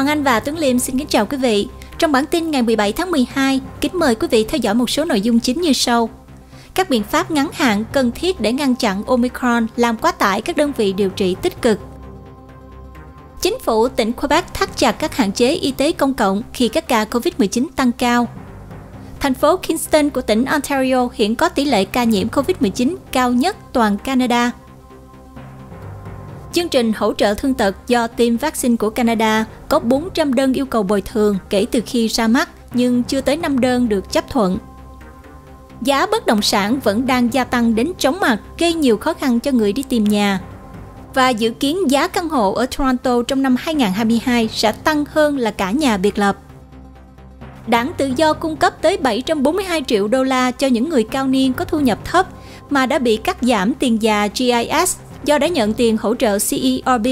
Hoàng Anh và Tuấn Liêm xin kính chào quý vị. Trong bản tin ngày 17 tháng 12, kính mời quý vị theo dõi một số nội dung chính như sau. Các biện pháp ngắn hạn cần thiết để ngăn chặn Omicron làm quá tải các đơn vị điều trị tích cực. Chính phủ tỉnh Quebec thắt chặt các hạn chế y tế công cộng khi các ca COVID-19 tăng cao. Thành phố Kingston của tỉnh Ontario hiện có tỷ lệ ca nhiễm COVID-19 cao nhất toàn Canada. Chương trình hỗ trợ thương tật do tiêm vaccine của Canada có 400 đơn yêu cầu bồi thường kể từ khi ra mắt, nhưng chưa tới 5 đơn được chấp thuận. Giá bất động sản vẫn đang gia tăng đến chóng mặt, gây nhiều khó khăn cho người đi tìm nhà. Và dự kiến giá căn hộ ở Toronto trong năm 2022 sẽ tăng hơn là cả nhà biệt lập. Đảng Tự do cung cấp tới 742 triệu đô la cho những người cao niên có thu nhập thấp mà đã bị cắt giảm tiền già GIS do đã nhận tiền hỗ trợ CERB.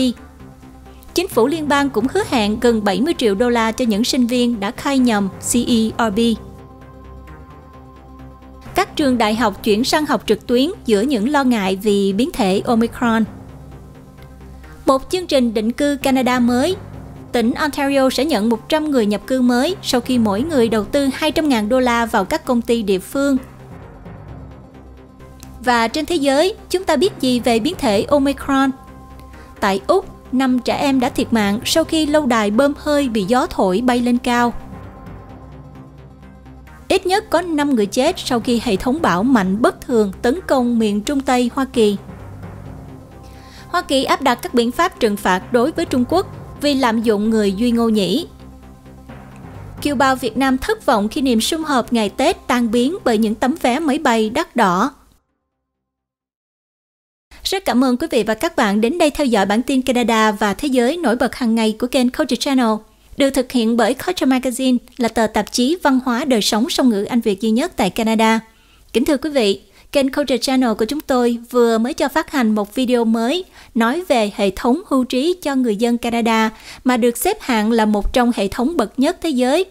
Chính phủ liên bang cũng hứa hẹn gần 70 triệu đô la cho những sinh viên đã khai nhầm CERB. Các trường đại học chuyển sang học trực tuyến giữa những lo ngại vì biến thể Omicron. Một chương trình định cư Canada mới. Tỉnh Ontario sẽ nhận 100 người nhập cư mới sau khi mỗi người đầu tư 200.000 đô la vào các công ty địa phương. Và trên thế giới, chúng ta biết gì về biến thể Omicron? Tại Úc, 5 trẻ em đã thiệt mạng sau khi lâu đài bơm hơi bị gió thổi bay lên cao. Ít nhất có 5 người chết sau khi hệ thống bão mạnh bất thường tấn công miền Trung Tây Hoa Kỳ. Hoa Kỳ áp đặt các biện pháp trừng phạt đối với Trung Quốc vì lạm dụng người Duy Ngô Nhĩ. Kiều bào Việt Nam thất vọng khi niềm sum họp ngày Tết tan biến bởi những tấm vé máy bay đắt đỏ. Rất cảm ơn quý vị và các bạn đến đây theo dõi bản tin Canada và thế giới nổi bật hàng ngày của kênh Culture Channel, được thực hiện bởi Culture Magazine, là tờ tạp chí văn hóa đời sống song ngữ Anh Việt duy nhất tại Canada. Kính thưa quý vị, kênh Culture Channel của chúng tôi vừa mới cho phát hành một video mới nói về hệ thống hưu trí cho người dân Canada mà được xếp hạng là một trong hệ thống bậc nhất thế giới.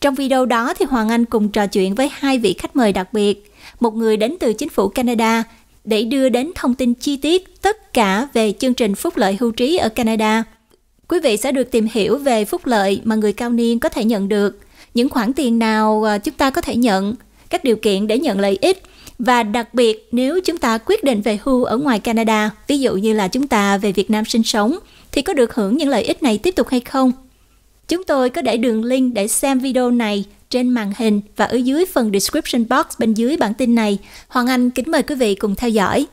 Trong video đó thì Hoàng Anh cùng trò chuyện với hai vị khách mời đặc biệt, một người đến từ chính phủ Canada, để đưa đến thông tin chi tiết tất cả về chương trình phúc lợi hưu trí ở Canada. Quý vị sẽ được tìm hiểu về phúc lợi mà người cao niên có thể nhận được, những khoản tiền nào chúng ta có thể nhận, các điều kiện để nhận lợi ích, và đặc biệt nếu chúng ta quyết định về hưu ở ngoài Canada, ví dụ như là chúng ta về Việt Nam sinh sống, thì có được hưởng những lợi ích này tiếp tục hay không? Chúng tôi có để đường link để xem video này trên màn hình và ở dưới phần description box bên dưới bản tin này. Hoàng Anh kính mời quý vị cùng theo dõi.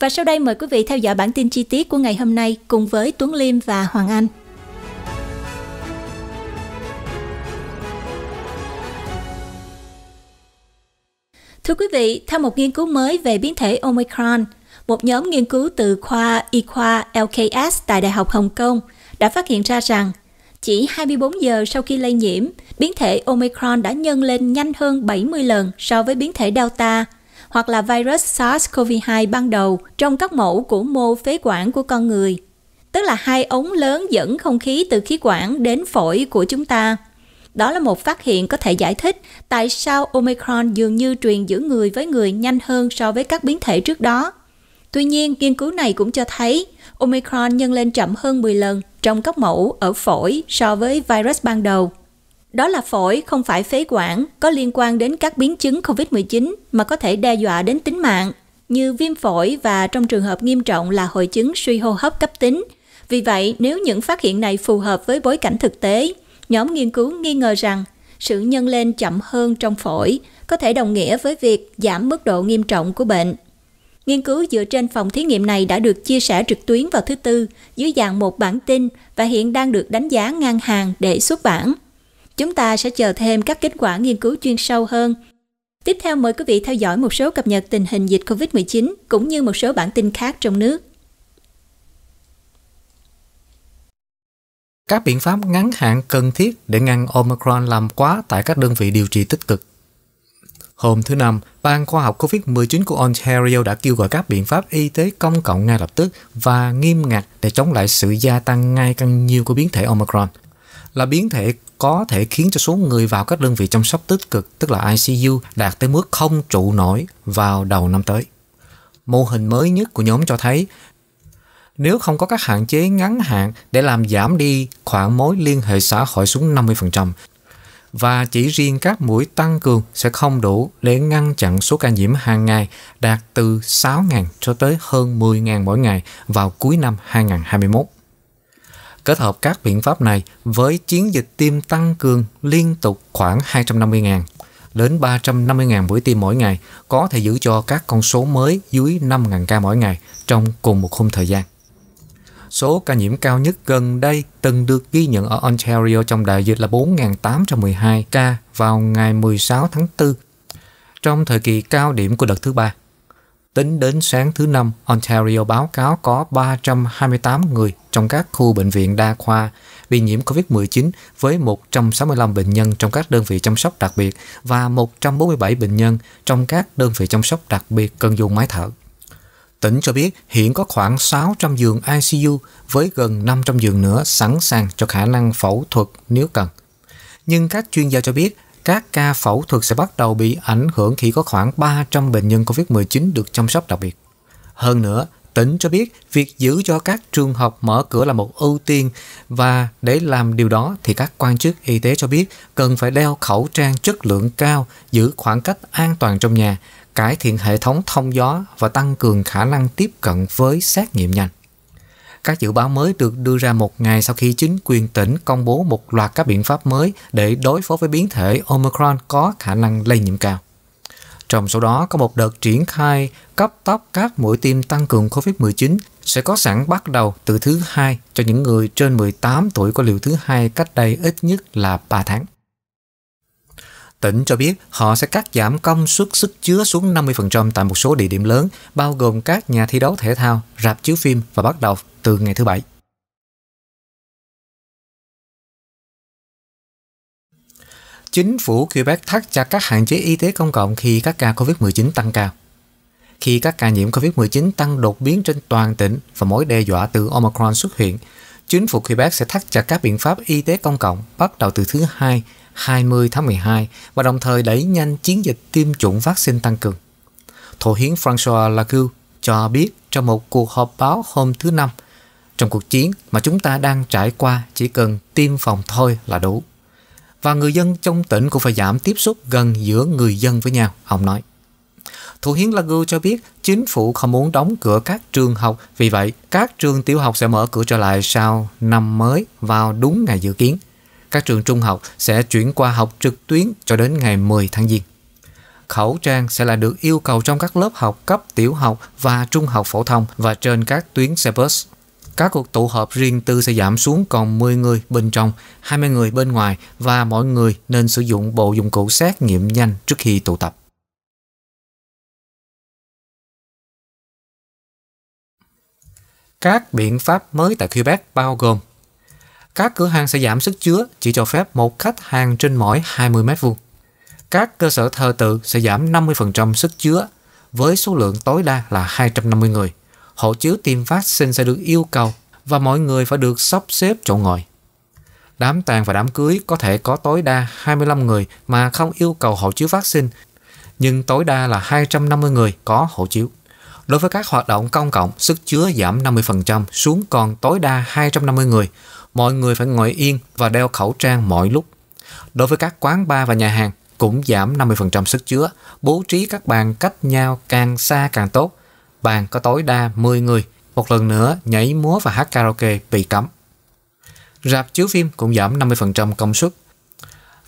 Và sau đây mời quý vị theo dõi bản tin chi tiết của ngày hôm nay cùng với Tuấn Liêm và Hoàng Anh. Thưa quý vị, theo một nghiên cứu mới về biến thể Omicron, một nhóm nghiên cứu từ khoa y khoa LKS tại Đại học Hồng Kông đã phát hiện ra rằng chỉ 24 giờ sau khi lây nhiễm, biến thể Omicron đã nhân lên nhanh hơn 70 lần so với biến thể Delta hoặc là virus SARS-CoV-2 ban đầu trong các mẫu của mô phế quản của con người, tức là hai ống lớn dẫn không khí từ khí quản đến phổi của chúng ta. Đó là một phát hiện có thể giải thích tại sao Omicron dường như truyền giữa người với người nhanh hơn so với các biến thể trước đó. Tuy nhiên, nghiên cứu này cũng cho thấy Omicron nhân lên chậm hơn 10 lần trong các mẫu ở phổi so với virus ban đầu. Đó là phổi, không phải phế quản, có liên quan đến các biến chứng COVID-19 mà có thể đe dọa đến tính mạng, như viêm phổi và trong trường hợp nghiêm trọng là hội chứng suy hô hấp cấp tính. Vì vậy, nếu những phát hiện này phù hợp với bối cảnh thực tế, nhóm nghiên cứu nghi ngờ rằng sự nhân lên chậm hơn trong phổi có thể đồng nghĩa với việc giảm mức độ nghiêm trọng của bệnh. Nghiên cứu dựa trên phòng thí nghiệm này đã được chia sẻ trực tuyến vào thứ Tư dưới dạng một bản tin và hiện đang được đánh giá ngang hàng để xuất bản. Chúng ta sẽ chờ thêm các kết quả nghiên cứu chuyên sâu hơn. Tiếp theo mời quý vị theo dõi một số cập nhật tình hình dịch COVID-19 cũng như một số bản tin khác trong nước. Các biện pháp ngắn hạn cần thiết để ngăn Omicron làm quá tại các đơn vị điều trị tích cực. Hôm thứ Năm, Ban khoa học COVID-19 của Ontario đã kêu gọi các biện pháp y tế công cộng ngay lập tức và nghiêm ngặt để chống lại sự gia tăng ngày càng nhiều của biến thể Omicron, là biến thể có thể khiến cho số người vào các đơn vị chăm sóc tích cực, tức là ICU, đạt tới mức không trụ nổi vào đầu năm tới. Mô hình mới nhất của nhóm cho thấy nếu không có các hạn chế ngắn hạn để làm giảm đi khoảng mối liên hệ xã hội xuống 50%. Và chỉ riêng các mũi tăng cường sẽ không đủ để ngăn chặn số ca nhiễm hàng ngày đạt từ 6.000 cho tới hơn 10.000 mỗi ngày vào cuối năm 2021. Kết hợp các biện pháp này với chiến dịch tiêm tăng cường liên tục khoảng 250.000 đến 350.000 mũi tiêm mỗi ngày có thể giữ cho các con số mới dưới 5.000 ca mỗi ngày trong cùng một khung thời gian. Số ca nhiễm cao nhất gần đây từng được ghi nhận ở Ontario trong đại dịch là 4.812 ca vào ngày 16 tháng 4, trong thời kỳ cao điểm của đợt thứ 3. Tính đến sáng thứ 5, Ontario báo cáo có 328 người trong các khu bệnh viện đa khoa bị nhiễm COVID-19 với 165 bệnh nhân trong các đơn vị chăm sóc đặc biệt và 147 bệnh nhân trong các đơn vị chăm sóc đặc biệt cần dùng máy thở. Tỉnh cho biết hiện có khoảng 600 giường ICU với gần 500 giường nữa sẵn sàng cho khả năng phẫu thuật nếu cần. Nhưng các chuyên gia cho biết các ca phẫu thuật sẽ bắt đầu bị ảnh hưởng khi có khoảng 300 bệnh nhân COVID-19 được chăm sóc đặc biệt. Hơn nữa, tỉnh cho biết việc giữ cho các trường học mở cửa là một ưu tiên, và để làm điều đó thì các quan chức y tế cho biết cần phải đeo khẩu trang chất lượng cao, giữ khoảng cách an toàn trong nhà, cải thiện hệ thống thông gió và tăng cường khả năng tiếp cận với xét nghiệm nhanh. Các dự báo mới được đưa ra một ngày sau khi chính quyền tỉnh công bố một loạt các biện pháp mới để đối phó với biến thể Omicron có khả năng lây nhiễm cao. Trong số đó có một đợt triển khai cấp tốc các mũi tiêm tăng cường COVID-19 sẽ có sẵn bắt đầu từ thứ 2 cho những người trên 18 tuổi có liều thứ 2 cách đây ít nhất là 3 tháng. Tỉnh cho biết họ sẽ cắt giảm công suất sức chứa xuống 50% tại một số địa điểm lớn, bao gồm các nhà thi đấu thể thao, rạp chiếu phim và bắt đầu từ ngày thứ Bảy. Chính phủ Quebec thắt chặt các hạn chế y tế công cộng khi các ca COVID-19 tăng cao. Khi các ca nhiễm COVID-19 tăng đột biến trên toàn tỉnh và mối đe dọa từ Omicron xuất hiện, chính phủ Quebec sẽ thắt chặt các biện pháp y tế công cộng bắt đầu từ thứ Hai, 20 tháng 12 và đồng thời đẩy nhanh chiến dịch tiêm chủng vaccine tăng cường. Thủ hiến François Legault cho biết trong một cuộc họp báo hôm thứ Năm, trong cuộc chiến mà chúng ta đang trải qua chỉ cần tiêm phòng thôi là đủ. Và người dân trong tỉnh cũng phải giảm tiếp xúc gần giữa người dân với nhau, ông nói. Thủ hiến Legault cho biết chính phủ không muốn đóng cửa các trường học, vì vậy các trường tiểu học sẽ mở cửa trở lại sau năm mới vào đúng ngày dự kiến. Các trường trung học sẽ chuyển qua học trực tuyến cho đến ngày 10 tháng Giêng. Khẩu trang sẽ là được yêu cầu trong các lớp học cấp tiểu học và trung học phổ thông và trên các tuyến xe bus. Các cuộc tụ họp riêng tư sẽ giảm xuống còn 10 người bên trong, 20 người bên ngoài và mọi người nên sử dụng bộ dụng cụ xét nghiệm nhanh trước khi tụ tập. Các biện pháp mới tại Quebec bao gồm: các cửa hàng sẽ giảm sức chứa, chỉ cho phép một khách hàng trên mỗi 20 m2. Các cơ sở thờ tự sẽ giảm 50% sức chứa, với số lượng tối đa là 250 người. Hộ chiếu tiêm vaccine sẽ được yêu cầu và mọi người phải được sắp xếp chỗ ngồi. Đám tang và đám cưới có thể có tối đa 25 người mà không yêu cầu hộ chiếu vaccine, nhưng tối đa là 250 người có hộ chiếu. Đối với các hoạt động công cộng, sức chứa giảm 50% xuống còn tối đa 250 người. Mọi người phải ngồi yên và đeo khẩu trang mọi lúc. Đối với các quán bar và nhà hàng, cũng giảm 50% sức chứa, bố trí các bàn cách nhau càng xa càng tốt. Bàn có tối đa 10 người, một lần nữa nhảy múa và hát karaoke bị cấm. Rạp chiếu phim cũng giảm 50% công suất.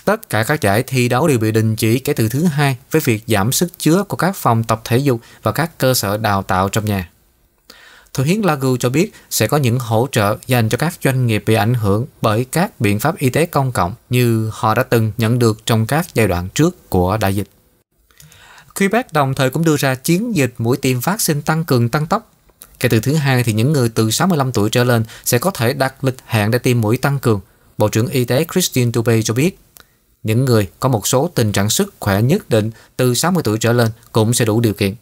Tất cả các giải thi đấu đều bị đình chỉ kể từ thứ Hai với việc giảm sức chứa của các phòng tập thể dục và các cơ sở đào tạo trong nhà. Thủ hiến Legault cho biết sẽ có những hỗ trợ dành cho các doanh nghiệp bị ảnh hưởng bởi các biện pháp y tế công cộng như họ đã từng nhận được trong các giai đoạn trước của đại dịch. Quebec đồng thời cũng đưa ra chiến dịch mũi tiêm vaccine tăng cường tăng tốc. Kể từ thứ Hai thì những người từ 65 tuổi trở lên sẽ có thể đặt lịch hẹn để tiêm mũi tăng cường. Bộ trưởng Y tế Christine Dubé cho biết những người có một số tình trạng sức khỏe nhất định từ 60 tuổi trở lên cũng sẽ đủ điều kiện.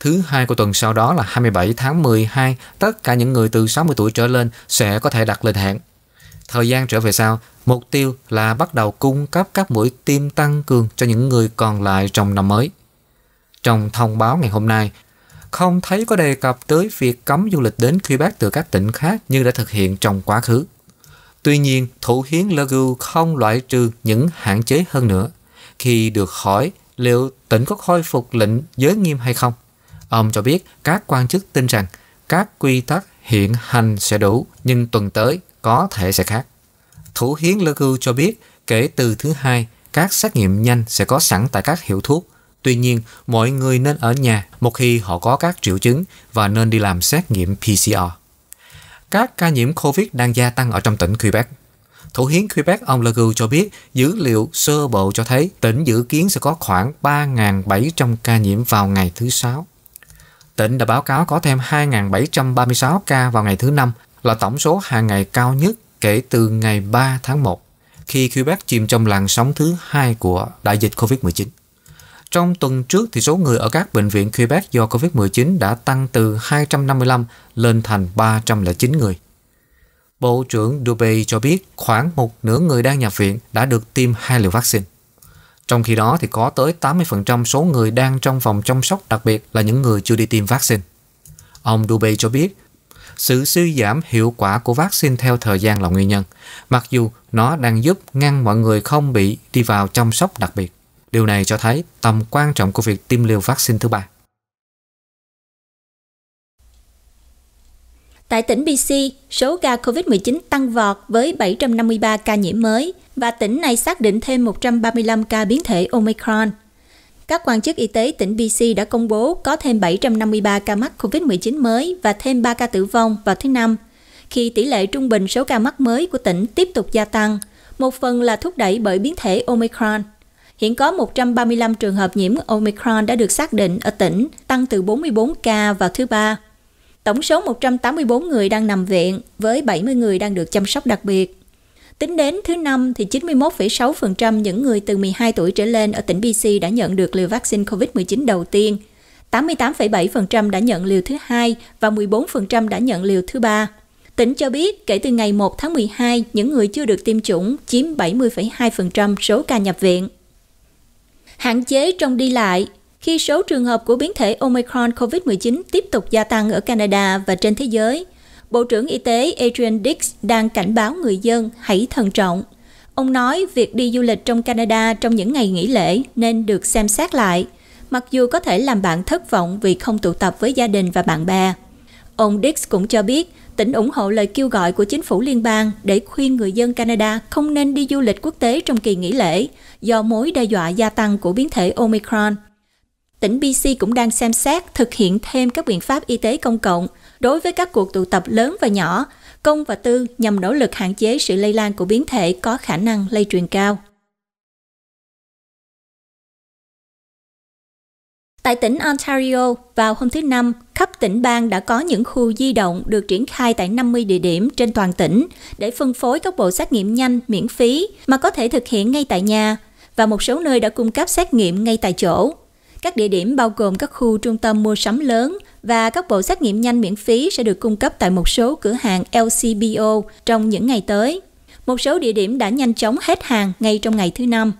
Thứ Hai của tuần sau đó là 27 tháng 12, tất cả những người từ 60 tuổi trở lên sẽ có thể đặt lịch hẹn. Thời gian trở về sau, mục tiêu là bắt đầu cung cấp các mũi tiêm tăng cường cho những người còn lại trong năm mới. Trong thông báo ngày hôm nay, không thấy có đề cập tới việc cấm du lịch đến Quebec từ các tỉnh khác như đã thực hiện trong quá khứ. Tuy nhiên, thủ hiến Legault không loại trừ những hạn chế hơn nữa. Khi được hỏi liệu tỉnh có khôi phục lệnh giới nghiêm hay không, ông cho biết các quan chức tin rằng các quy tắc hiện hành sẽ đủ, nhưng tuần tới có thể sẽ khác. Thủ hiến Legault cho biết kể từ thứ Hai, các xét nghiệm nhanh sẽ có sẵn tại các hiệu thuốc. Tuy nhiên, mọi người nên ở nhà một khi họ có các triệu chứng và nên đi làm xét nghiệm PCR. Các ca nhiễm COVID đang gia tăng ở trong tỉnh Quebec. Thủ hiến Quebec ông Legault cho biết dữ liệu sơ bộ cho thấy tỉnh dự kiến sẽ có khoảng 3.700 ca nhiễm vào ngày thứ Sáu. Tỉnh đã báo cáo có thêm 2.736 ca vào ngày thứ Năm, là tổng số hàng ngày cao nhất kể từ ngày 3 tháng 1, khi Quebec chìm trong làn sóng thứ hai của đại dịch COVID-19. Trong tuần trước, thì số người ở các bệnh viện Quebec do COVID-19 đã tăng từ 255 lên thành 309 người. Bộ trưởng Dubé cho biết khoảng một nửa người đang nhập viện đã được tiêm 2 liều vaccine. Trong khi đó, thì có tới 80% số người đang trong phòng chăm sóc đặc biệt là những người chưa đi tiêm vaccine. Ông Dubé cho biết sự suy giảm hiệu quả của vaccine theo thời gian là nguyên nhân, mặc dù nó đang giúp ngăn mọi người không bị đi vào chăm sóc đặc biệt. Điều này cho thấy tầm quan trọng của việc tiêm liều vaccine thứ ba. Tại tỉnh BC, số ca COVID-19 tăng vọt với 753 ca nhiễm mới và tỉnh này xác định thêm 135 ca biến thể Omicron. Các quan chức y tế tỉnh BC đã công bố có thêm 753 ca mắc COVID-19 mới và thêm 3 ca tử vong vào thứ Năm, khi tỷ lệ trung bình số ca mắc mới của tỉnh tiếp tục gia tăng, một phần là thúc đẩy bởi biến thể Omicron. Hiện có 135 trường hợp nhiễm Omicron đã được xác định ở tỉnh, tăng từ 44 ca vào thứ Ba. Tổng số 184 người đang nằm viện, với 70 người đang được chăm sóc đặc biệt. Tính đến thứ Năm, thì 91,6% những người từ 12 tuổi trở lên ở tỉnh BC đã nhận được liều vaccine COVID-19 đầu tiên, 88,7% đã nhận liều thứ Hai và 14% đã nhận liều thứ Ba. Tỉnh cho biết kể từ ngày 1 tháng 12, những người chưa được tiêm chủng chiếm 70,2% số ca nhập viện. Hạn chế trong đi lại. Khi số trường hợp của biến thể Omicron COVID-19 tiếp tục gia tăng ở Canada và trên thế giới, Bộ trưởng Y tế Adrian Dix đang cảnh báo người dân hãy thận trọng. Ông nói việc đi du lịch trong Canada trong những ngày nghỉ lễ nên được xem xét lại, mặc dù có thể làm bạn thất vọng vì không tụ tập với gia đình và bạn bè. Ông Dix cũng cho biết tỉnh ủng hộ lời kêu gọi của chính phủ liên bang để khuyên người dân Canada không nên đi du lịch quốc tế trong kỳ nghỉ lễ do mối đe dọa gia tăng của biến thể Omicron. Tỉnh BC cũng đang xem xét thực hiện thêm các biện pháp y tế công cộng đối với các cuộc tụ tập lớn và nhỏ, công và tư nhằm nỗ lực hạn chế sự lây lan của biến thể có khả năng lây truyền cao. Tại tỉnh Ontario, vào hôm thứ Năm, khắp tỉnh bang đã có những khu di động được triển khai tại 50 địa điểm trên toàn tỉnh để phân phối các bộ xét nghiệm nhanh miễn phí mà có thể thực hiện ngay tại nhà, và một số nơi đã cung cấp xét nghiệm ngay tại chỗ. Các địa điểm bao gồm các khu trung tâm mua sắm lớn và các bộ xét nghiệm nhanh miễn phí sẽ được cung cấp tại một số cửa hàng LCBO trong những ngày tới. Một số địa điểm đã nhanh chóng hết hàng ngay trong ngày thứ Năm.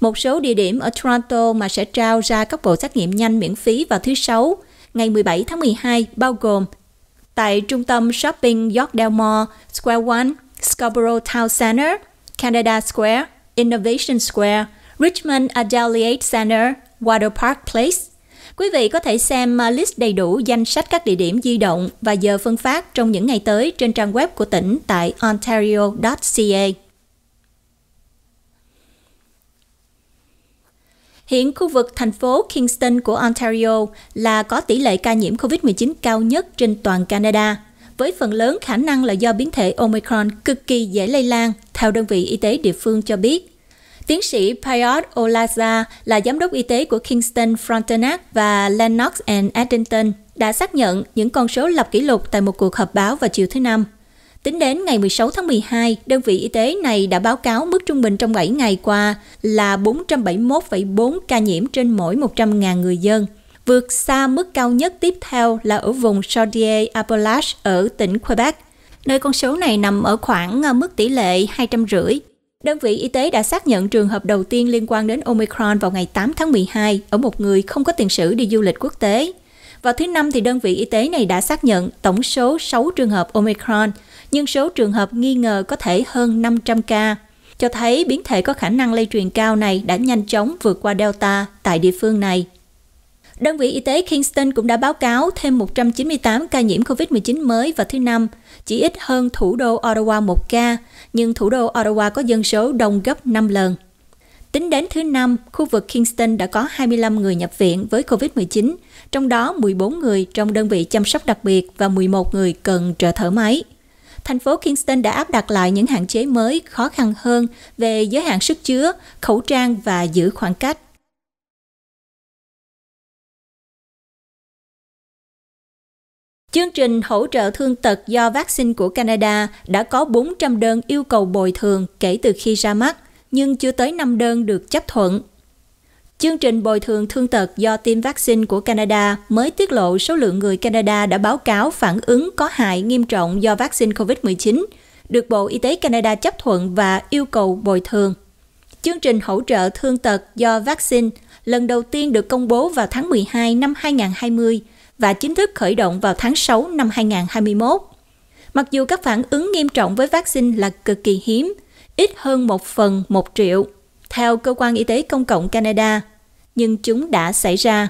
Một số địa điểm ở Toronto mà sẽ trao ra các bộ xét nghiệm nhanh miễn phí vào thứ Sáu, ngày 17 tháng 12, bao gồm tại trung tâm shopping Yorkdale Mall, Square One, Scarborough Town Centre, Canada Square, Innovation Square, Richmond Adelaide Centre, Water Park Place. Quý vị có thể xem list đầy đủ danh sách các địa điểm di động và giờ phân phát trong những ngày tới trên trang web của tỉnh tại ontario.ca. Hiện khu vực thành phố Kingston của Ontario là có tỷ lệ ca nhiễm COVID-19 cao nhất trên toàn Canada, với phần lớn khả năng là do biến thể Omicron cực kỳ dễ lây lan, theo đơn vị y tế địa phương cho biết. Tiến sĩ Payot Olaza là giám đốc y tế của Kingston, Frontenac và Lennox and Eddington đã xác nhận những con số lập kỷ lục tại một cuộc họp báo vào chiều thứ Năm. Tính đến ngày 16 tháng 12, đơn vị y tế này đã báo cáo mức trung bình trong 7 ngày qua là 471,4 ca nhiễm trên mỗi 100.000 người dân, vượt xa mức cao nhất tiếp theo là ở vùng Chaudière-Appalaches ở tỉnh Quebec, nơi con số này nằm ở khoảng mức tỷ lệ 250. Đơn vị y tế đã xác nhận trường hợp đầu tiên liên quan đến Omicron vào ngày 8 tháng 12 ở một người không có tiền sử đi du lịch quốc tế. Vào thứ Năm, thì đơn vị y tế này đã xác nhận tổng số 6 trường hợp Omicron, nhưng số trường hợp nghi ngờ có thể hơn 500 ca, cho thấy biến thể có khả năng lây truyền cao này đã nhanh chóng vượt qua Delta tại địa phương này. Đơn vị y tế Kingston cũng đã báo cáo thêm 198 ca nhiễm COVID-19 mới vào thứ Năm, chỉ ít hơn thủ đô Ottawa 1 ca, nhưng thủ đô Ottawa có dân số đông gấp 5 lần. Tính đến thứ Năm, khu vực Kingston đã có 25 người nhập viện với COVID-19, trong đó 14 người trong đơn vị chăm sóc đặc biệt và 11 người cần trợ thở máy. Thành phố Kingston đã áp đặt lại những hạn chế mới khó khăn hơn về giới hạn sức chứa, khẩu trang và giữ khoảng cách. Chương trình hỗ trợ thương tật do vaccine của Canada đã có 400 đơn yêu cầu bồi thường kể từ khi ra mắt, nhưng chưa tới 5 đơn được chấp thuận. Chương trình bồi thường thương tật do tiêm vaccine của Canada mới tiết lộ số lượng người Canada đã báo cáo phản ứng có hại nghiêm trọng do vaccine COVID-19, được Bộ Y tế Canada chấp thuận và yêu cầu bồi thường. Chương trình hỗ trợ thương tật do vaccine lần đầu tiên được công bố vào tháng 12 năm 2020 và chính thức khởi động vào tháng 6 năm 2021. Mặc dù các phản ứng nghiêm trọng với vaccine là cực kỳ hiếm, ít hơn 1/1 triệu, theo Cơ quan Y tế Công cộng Canada, nhưng chúng đã xảy ra.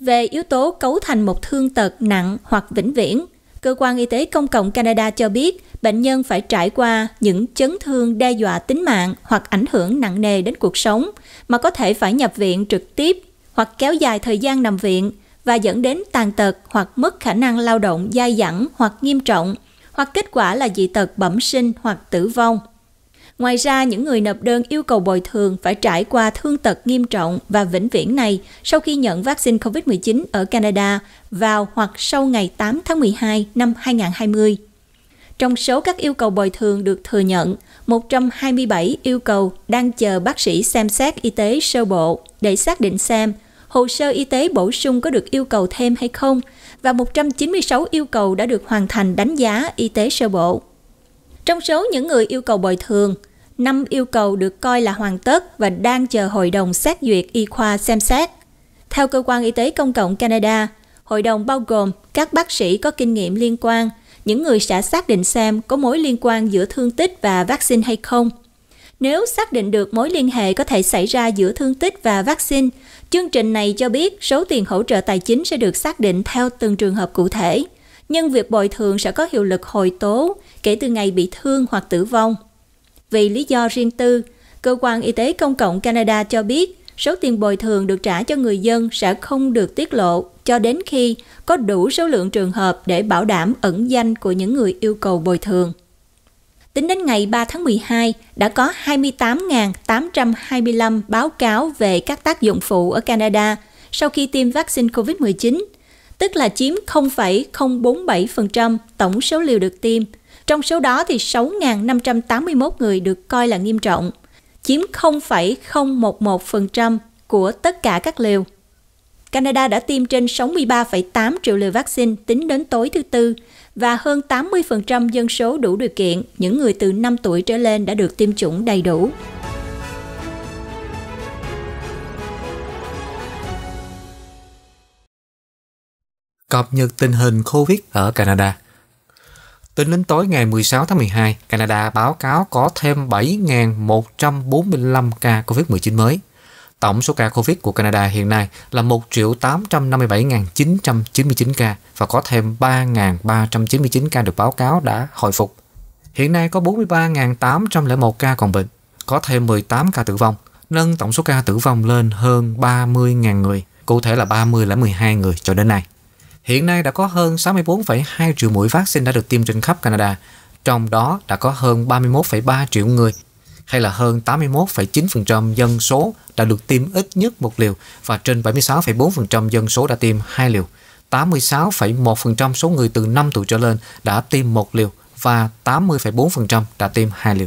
Về yếu tố cấu thành một thương tật nặng hoặc vĩnh viễn, Cơ quan Y tế Công cộng Canada cho biết bệnh nhân phải trải qua những chấn thương đe dọa tính mạng hoặc ảnh hưởng nặng nề đến cuộc sống, mà có thể phải nhập viện trực tiếp hoặc kéo dài thời gian nằm viện và dẫn đến tàn tật hoặc mất khả năng lao động dai dẳng hoặc nghiêm trọng, hoặc kết quả là dị tật bẩm sinh hoặc tử vong. Ngoài ra, những người nộp đơn yêu cầu bồi thường phải trải qua thương tật nghiêm trọng và vĩnh viễn này sau khi nhận vaccine COVID-19 ở Canada vào hoặc sau ngày 8 tháng 12 năm 2020. Trong số các yêu cầu bồi thường được thừa nhận, 127 yêu cầu đang chờ bác sĩ xem xét y tế sơ bộ để xác định xem hồ sơ y tế bổ sung có được yêu cầu thêm hay không, và 196 yêu cầu đã được hoàn thành đánh giá y tế sơ bộ. Trong số những người yêu cầu bồi thường, 5 yêu cầu được coi là hoàn tất và đang chờ Hội đồng xét duyệt y khoa xem xét. Theo Cơ quan Y tế Công cộng Canada, hội đồng bao gồm các bác sĩ có kinh nghiệm liên quan, những người sẽ xác định xem có mối liên quan giữa thương tích và vaccine hay không. Nếu xác định được mối liên hệ có thể xảy ra giữa thương tích và vaccine, chương trình này cho biết số tiền hỗ trợ tài chính sẽ được xác định theo từng trường hợp cụ thể, nhưng việc bồi thường sẽ có hiệu lực hồi tố kể từ ngày bị thương hoặc tử vong. Vì lý do riêng tư, Cơ quan Y tế Công cộng Canada cho biết số tiền bồi thường được trả cho người dân sẽ không được tiết lộ cho đến khi có đủ số lượng trường hợp để bảo đảm ẩn danh của những người yêu cầu bồi thường. Tính đến ngày 3 tháng 12, đã có 28.825 báo cáo về các tác dụng phụ ở Canada sau khi tiêm vaccine COVID-19, tức là chiếm 0,047% tổng số liều được tiêm. Trong số đó thì 6.581 người được coi là nghiêm trọng, chiếm 0,011% của tất cả các liều. Canada đã tiêm trên 63,8 triệu liều vaccine tính đến tối thứ Tư, và hơn 80% dân số đủ điều kiện, những người từ 5 tuổi trở lên đã được tiêm chủng đầy đủ. Cập nhật tình hình COVID ở Canada. Tính đến tối ngày 16 tháng 12, Canada báo cáo có thêm 7.145 ca COVID-19 mới. Tổng số ca COVID của Canada hiện nay là 1.857.999 ca và có thêm 3.399 ca được báo cáo đã hồi phục. Hiện nay có 43.801 ca còn bệnh, có thêm 18 ca tử vong, nâng tổng số ca tử vong lên hơn 30.000 người, cụ thể là 30.012 người cho đến nay. Hiện nay đã có hơn 64,2 triệu mũi vaccine đã được tiêm trên khắp Canada, trong đó đã có hơn 31,3 triệu người, hay là hơn 81,9% dân số đã được tiêm ít nhất một liều và trên 76,4% dân số đã tiêm 2 liều. 86,1% số người từ 5 tuổi trở lên đã tiêm 1 liều và 80,4% đã tiêm 2 liều.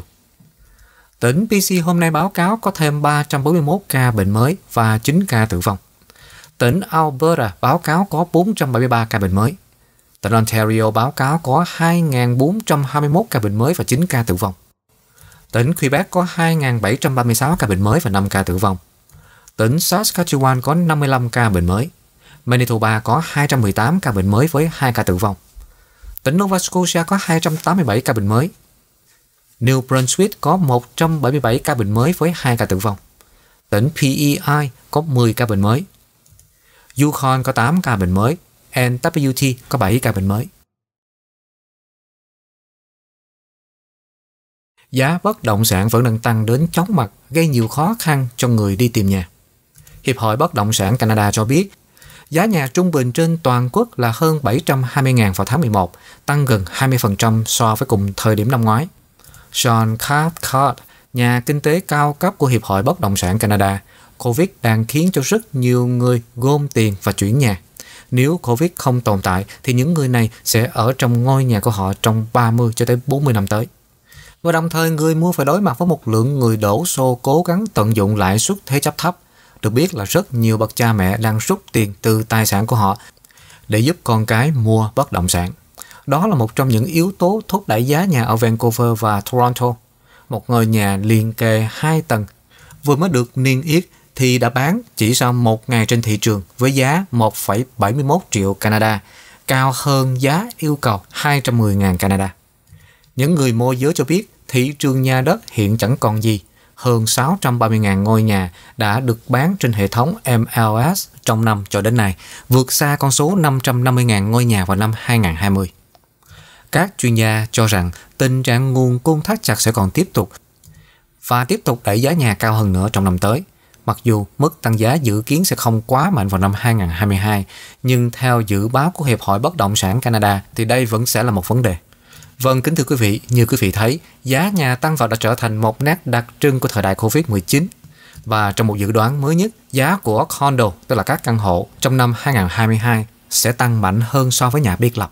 Tỉnh BC hôm nay báo cáo có thêm 341 ca bệnh mới và 9 ca tử vong. Tỉnh Alberta báo cáo có 473 ca bệnh mới. Tỉnh Ontario báo cáo có 2.421 ca bệnh mới và 9 ca tử vong. Tỉnh Quebec có 2.736 ca bệnh mới và 5 ca tử vong. Tỉnh Saskatchewan có 55 ca bệnh mới. Manitoba có 218 ca bệnh mới với 2 ca tử vong. Tỉnh Nova Scotia có 287 ca bệnh mới. New Brunswick có 177 ca bệnh mới với 2 ca tử vong. Tỉnh PEI có 10 ca bệnh mới. Yukon có 8 ca bệnh mới. NWT có 7 ca bệnh mới. Giá bất động sản vẫn đang tăng đến chóng mặt, gây nhiều khó khăn cho người đi tìm nhà. Hiệp hội Bất động sản Canada cho biết, giá nhà trung bình trên toàn quốc là hơn 720.000 vào tháng 11, tăng gần 20% so với cùng thời điểm năm ngoái. Sean Cathcart, nhà kinh tế cao cấp của Hiệp hội Bất động sản Canada, Covid đang khiến cho rất nhiều người gom tiền và chuyển nhà. Nếu Covid không tồn tại thì những người này sẽ ở trong ngôi nhà của họ trong 30 cho tới 40 năm tới. Và đồng thời người mua phải đối mặt với một lượng người đổ xô cố gắng tận dụng lãi suất thế chấp thấp. Được biết là rất nhiều bậc cha mẹ đang rút tiền từ tài sản của họ để giúp con cái mua bất động sản. Đó là một trong những yếu tố thúc đẩy giá nhà ở Vancouver và Toronto. Một ngôi nhà liền kề 2 tầng vừa mới được niêm yết thì đã bán chỉ sau một ngày trên thị trường với giá 1,71 triệu Canada, cao hơn giá yêu cầu 210.000 Canada. Những người môi giới cho biết thị trường nhà đất hiện chẳng còn gì. Hơn 630.000 ngôi nhà đã được bán trên hệ thống MLS trong năm cho đến nay, vượt xa con số 550.000 ngôi nhà vào năm 2020. Các chuyên gia cho rằng tình trạng nguồn cung thắt chặt sẽ còn tiếp tục và tiếp tục đẩy giá nhà cao hơn nữa trong năm tới. Mặc dù mức tăng giá dự kiến sẽ không quá mạnh vào năm 2022, nhưng theo dự báo của Hiệp hội Bất động sản Canada thì đây vẫn sẽ là một vấn đề. Vâng, kính thưa quý vị, như quý vị thấy, giá nhà tăng vào đã trở thành một nét đặc trưng của thời đại Covid-19. Và trong một dự đoán mới nhất, giá của condo, tức là các căn hộ, trong năm 2022 sẽ tăng mạnh hơn so với nhà biệt lập.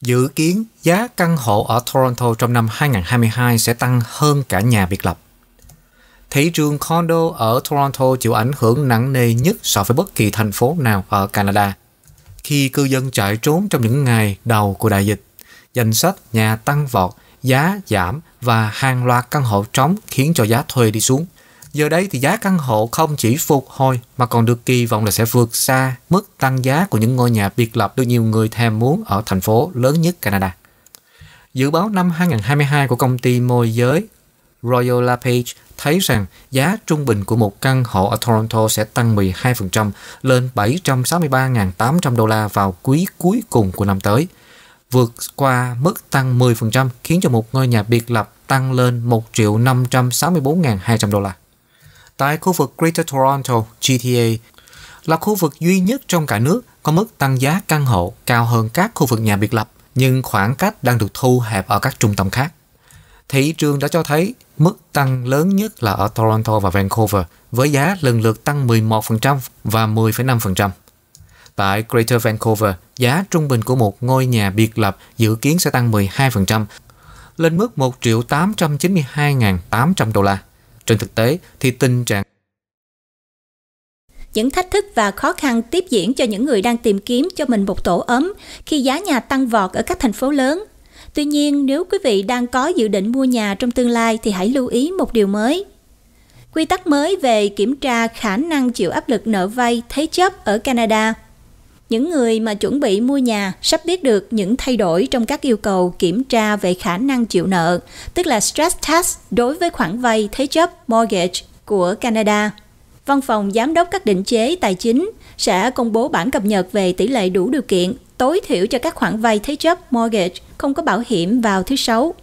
Dự kiến giá căn hộ ở Toronto trong năm 2022 sẽ tăng hơn cả nhà biệt lập. Thị trường condo ở Toronto chịu ảnh hưởng nặng nề nhất so với bất kỳ thành phố nào ở Canada. Khi cư dân chạy trốn trong những ngày đầu của đại dịch, danh sách nhà tăng vọt, giá giảm và hàng loạt căn hộ trống khiến cho giá thuê đi xuống. Giờ đây thì giá căn hộ không chỉ phục hồi mà còn được kỳ vọng là sẽ vượt xa mức tăng giá của những ngôi nhà biệt lập được nhiều người thèm muốn ở thành phố lớn nhất Canada. Dự báo năm 2022 của công ty môi giới Royal LePage thấy rằng giá trung bình của một căn hộ ở Toronto sẽ tăng 12% lên 763.800 đô la vào quý cuối cùng của năm tới, vượt qua mức tăng 10% khiến cho một ngôi nhà biệt lập tăng lên 1.564.200 đô la. Tại khu vực Greater Toronto (GTA) là khu vực duy nhất trong cả nước có mức tăng giá căn hộ cao hơn các khu vực nhà biệt lập, nhưng khoảng cách đang được thu hẹp ở các trung tâm khác. Thị trường đã cho thấy mức tăng lớn nhất là ở Toronto và Vancouver, với giá lần lượt tăng 11% và 10,5%. Tại Greater Vancouver, giá trung bình của một ngôi nhà biệt lập dự kiến sẽ tăng 12%, lên mức 1.892.800 đô la. Trên thực tế, thì tình trạng những thách thức và khó khăn tiếp diễn cho những người đang tìm kiếm cho mình một tổ ấm khi giá nhà tăng vọt ở các thành phố lớn. Tuy nhiên, nếu quý vị đang có dự định mua nhà trong tương lai thì hãy lưu ý một điều mới. Quy tắc mới về kiểm tra khả năng chịu áp lực nợ vay thế chấp ở Canada. Những người mà chuẩn bị mua nhà sắp biết được những thay đổi trong các yêu cầu kiểm tra về khả năng chịu nợ, tức là stress test đối với khoản vay thế chấp mortgage của Canada. Văn phòng Giám đốc các định chế tài chính sẽ công bố bản cập nhật về tỷ lệ đủ điều kiện tối thiểu cho các khoản vay thế chấp mortgage không có bảo hiểm vào thứ Sáu.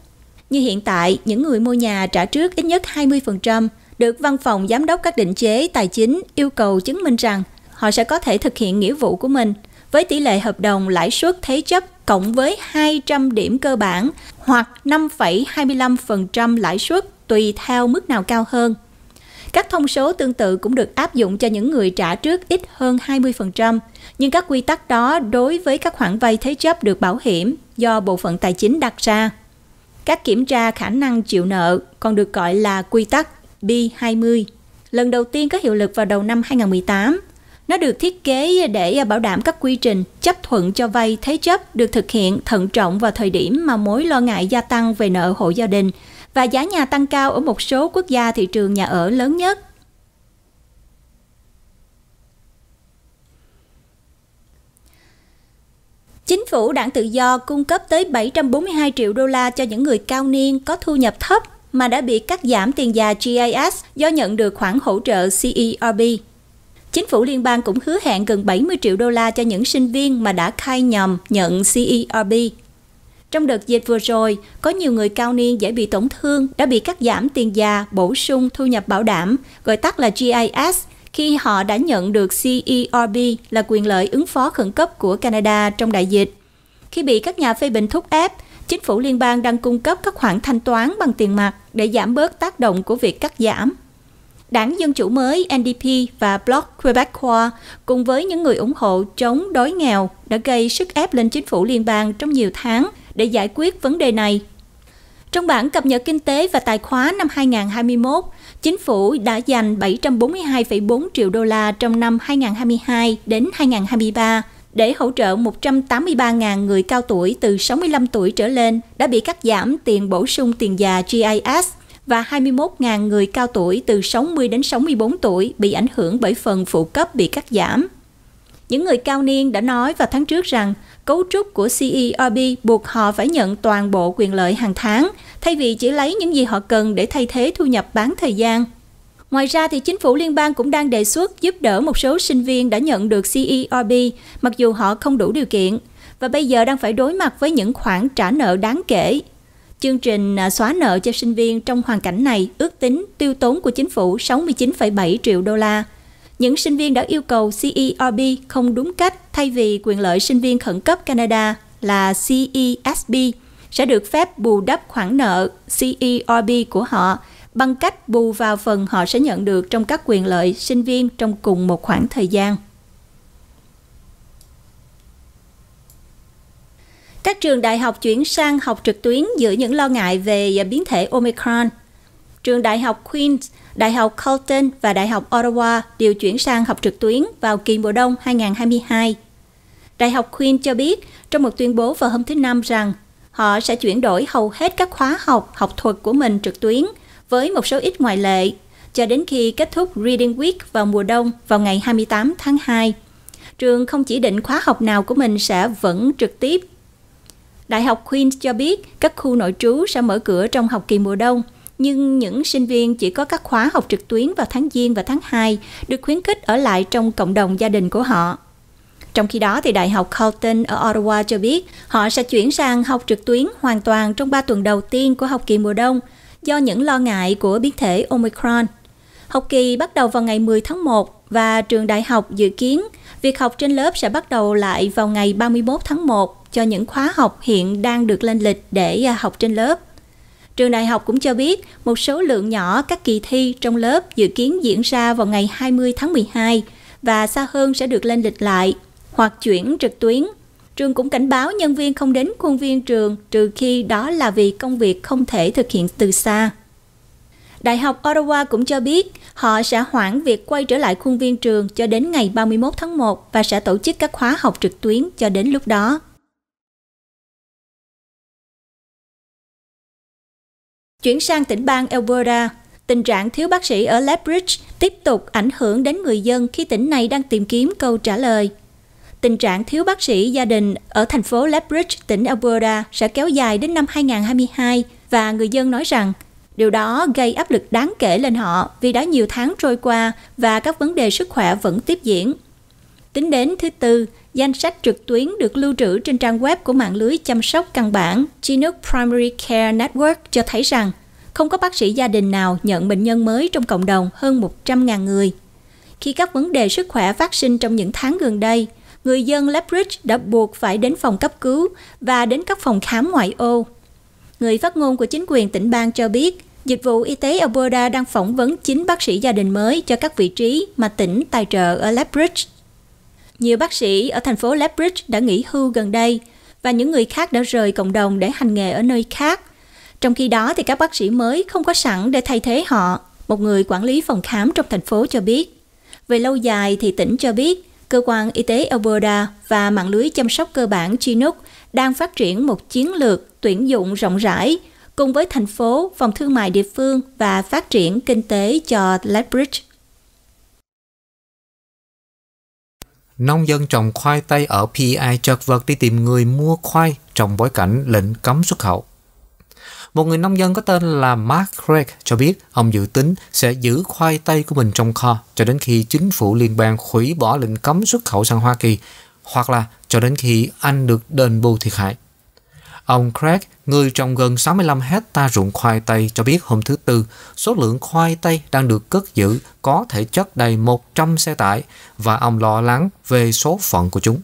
Như hiện tại, những người mua nhà trả trước ít nhất 20% được Văn phòng Giám đốc các định chế tài chính yêu cầu chứng minh rằng họ sẽ có thể thực hiện nghĩa vụ của mình với tỷ lệ hợp đồng lãi suất thế chấp cộng với 200 điểm cơ bản hoặc 5,25% lãi suất tùy theo mức nào cao hơn. Các thông số tương tự cũng được áp dụng cho những người trả trước ít hơn 20%, nhưng các quy tắc đó đối với các khoản vay thế chấp được bảo hiểm do Bộ phận Tài chính đặt ra. Các kiểm tra khả năng chịu nợ còn được gọi là quy tắc B20, lần đầu tiên có hiệu lực vào đầu năm 2018. Nó được thiết kế để bảo đảm các quy trình chấp thuận cho vay thế chấp được thực hiện thận trọng vào thời điểm mà mối lo ngại gia tăng về nợ hộ gia đình và giá nhà tăng cao ở một số quốc gia thị trường nhà ở lớn nhất. Chính phủ Đảng Tự Do cung cấp tới 742 triệu đô la cho những người cao niên có thu nhập thấp mà đã bị cắt giảm tiền già GIS do nhận được khoản hỗ trợ CERB. Chính phủ liên bang cũng hứa hẹn gần 70 triệu đô la cho những sinh viên mà đã khai nhầm nhận CERB. Trong đợt dịch vừa rồi, có nhiều người cao niên dễ bị tổn thương đã bị cắt giảm tiền già bổ sung thu nhập bảo đảm, gọi tắt là GIS, khi họ đã nhận được CERB là quyền lợi ứng phó khẩn cấp của Canada trong đại dịch. Khi bị các nhà phê bình thúc ép, chính phủ liên bang đang cung cấp các khoản thanh toán bằng tiền mặt để giảm bớt tác động của việc cắt giảm. Đảng Dân Chủ mới NDP và Bloc Québécois cùng với những người ủng hộ chống đói nghèo đã gây sức ép lên chính phủ liên bang trong nhiều tháng để giải quyết vấn đề này. Trong bản cập nhật kinh tế và tài khóa năm 2021, chính phủ đã dành 742,4 triệu đô la trong năm 2022 đến 2023 để hỗ trợ 183.000 người cao tuổi từ 65 tuổi trở lên đã bị cắt giảm tiền bổ sung tiền già GIS và 21.000 người cao tuổi từ 60 đến 64 tuổi bị ảnh hưởng bởi phần phụ cấp bị cắt giảm. Những người cao niên đã nói vào tháng trước rằng cấu trúc của CERB buộc họ phải nhận toàn bộ quyền lợi hàng tháng, thay vì chỉ lấy những gì họ cần để thay thế thu nhập bán thời gian. Ngoài ra, thì chính phủ liên bang cũng đang đề xuất giúp đỡ một số sinh viên đã nhận được CERB, mặc dù họ không đủ điều kiện, và bây giờ đang phải đối mặt với những khoản trả nợ đáng kể. Chương trình xóa nợ cho sinh viên trong hoàn cảnh này ước tính tiêu tốn của chính phủ 69,7 triệu đô la. Những sinh viên đã yêu cầu CERB không đúng cách, thay vì quyền lợi sinh viên khẩn cấp Canada là CESB sẽ được phép bù đắp khoản nợ CERB của họ bằng cách bù vào phần họ sẽ nhận được trong các quyền lợi sinh viên trong cùng một khoảng thời gian. Các trường đại học chuyển sang học trực tuyến giữa những lo ngại về biến thể Omicron. Trường Đại học Queen's, Đại học Carleton và Đại học Ottawa đều chuyển sang học trực tuyến vào kỳ mùa đông 2022. Đại học Queen's cho biết trong một tuyên bố vào hôm thứ Năm rằng họ sẽ chuyển đổi hầu hết các khóa học, học thuật của mình trực tuyến, với một số ít ngoại lệ, cho đến khi kết thúc Reading Week vào mùa đông vào ngày 28 tháng 2. Trường không chỉ định khóa học nào của mình sẽ vẫn trực tiếp. Đại học Queen's cho biết các khu nội trú sẽ mở cửa trong học kỳ mùa đông, nhưng những sinh viên chỉ có các khóa học trực tuyến vào tháng Giêng và tháng 2 được khuyến khích ở lại trong cộng đồng gia đình của họ. Trong khi đó, thì Đại học Carleton ở Ottawa cho biết họ sẽ chuyển sang học trực tuyến hoàn toàn trong 3 tuần đầu tiên của học kỳ mùa đông do những lo ngại của biến thể Omicron. Học kỳ bắt đầu vào ngày 10 tháng 1 và trường đại học dự kiến việc học trên lớp sẽ bắt đầu lại vào ngày 31 tháng 1 cho những khóa học hiện đang được lên lịch để học trên lớp. Trường đại học cũng cho biết một số lượng nhỏ các kỳ thi trong lớp dự kiến diễn ra vào ngày 20 tháng 12 và xa hơn sẽ được lên lịch lại hoặc chuyển trực tuyến. Trường cũng cảnh báo nhân viên không đến khuôn viên trường trừ khi đó là vì công việc không thể thực hiện từ xa. Đại học Ottawa cũng cho biết họ sẽ hoãn việc quay trở lại khuôn viên trường cho đến ngày 31 tháng 1 và sẽ tổ chức các khóa học trực tuyến cho đến lúc đó. Chuyển sang tỉnh bang Alberta, tình trạng thiếu bác sĩ ở Lethbridge tiếp tục ảnh hưởng đến người dân khi tỉnh này đang tìm kiếm câu trả lời. Tình trạng thiếu bác sĩ gia đình ở thành phố Lethbridge, tỉnh Alberta sẽ kéo dài đến năm 2022 và người dân nói rằng điều đó gây áp lực đáng kể lên họ vì đã nhiều tháng trôi qua và các vấn đề sức khỏe vẫn tiếp diễn. Tính đến thứ Tư, danh sách trực tuyến được lưu trữ trên trang web của mạng lưới chăm sóc căn bản Chinook Primary Care Network cho thấy rằng không có bác sĩ gia đình nào nhận bệnh nhân mới trong cộng đồng hơn 100.000 người. Khi các vấn đề sức khỏe phát sinh trong những tháng gần đây, người dân Lethbridge đã buộc phải đến phòng cấp cứu và đến các phòng khám ngoại ô. Người phát ngôn của chính quyền tỉnh bang cho biết, dịch vụ y tế Alberta đang phỏng vấn 9 bác sĩ gia đình mới cho các vị trí mà tỉnh tài trợ ở Lethbridge. Nhiều bác sĩ ở thành phố Lethbridge đã nghỉ hưu gần đây và những người khác đã rời cộng đồng để hành nghề ở nơi khác. Trong khi đó, thì các bác sĩ mới không có sẵn để thay thế họ, một người quản lý phòng khám trong thành phố cho biết. Về lâu dài, thì tỉnh cho biết cơ quan y tế Alberta và mạng lưới chăm sóc cơ bản Chinook đang phát triển một chiến lược tuyển dụng rộng rãi cùng với thành phố, phòng thương mại địa phương và phát triển kinh tế cho Lethbridge. nông dân trồng khoai tây ở PEI chật vật đi tìm người mua khoai trong bối cảnh lệnh cấm xuất khẩu. Một người nông dân có tên là Mark Craig cho biết ông dự tính sẽ giữ khoai tây của mình trong kho cho đến khi chính phủ liên bang hủy bỏ lệnh cấm xuất khẩu sang Hoa Kỳ, hoặc là cho đến khi Anh được đền bù thiệt hại. Ông Craig, người trồng gần 65 hecta ruộng khoai tây, cho biết hôm thứ Tư, số lượng khoai tây đang được cất giữ có thể chất đầy 100 xe tải và ông lo lắng về số phận của chúng.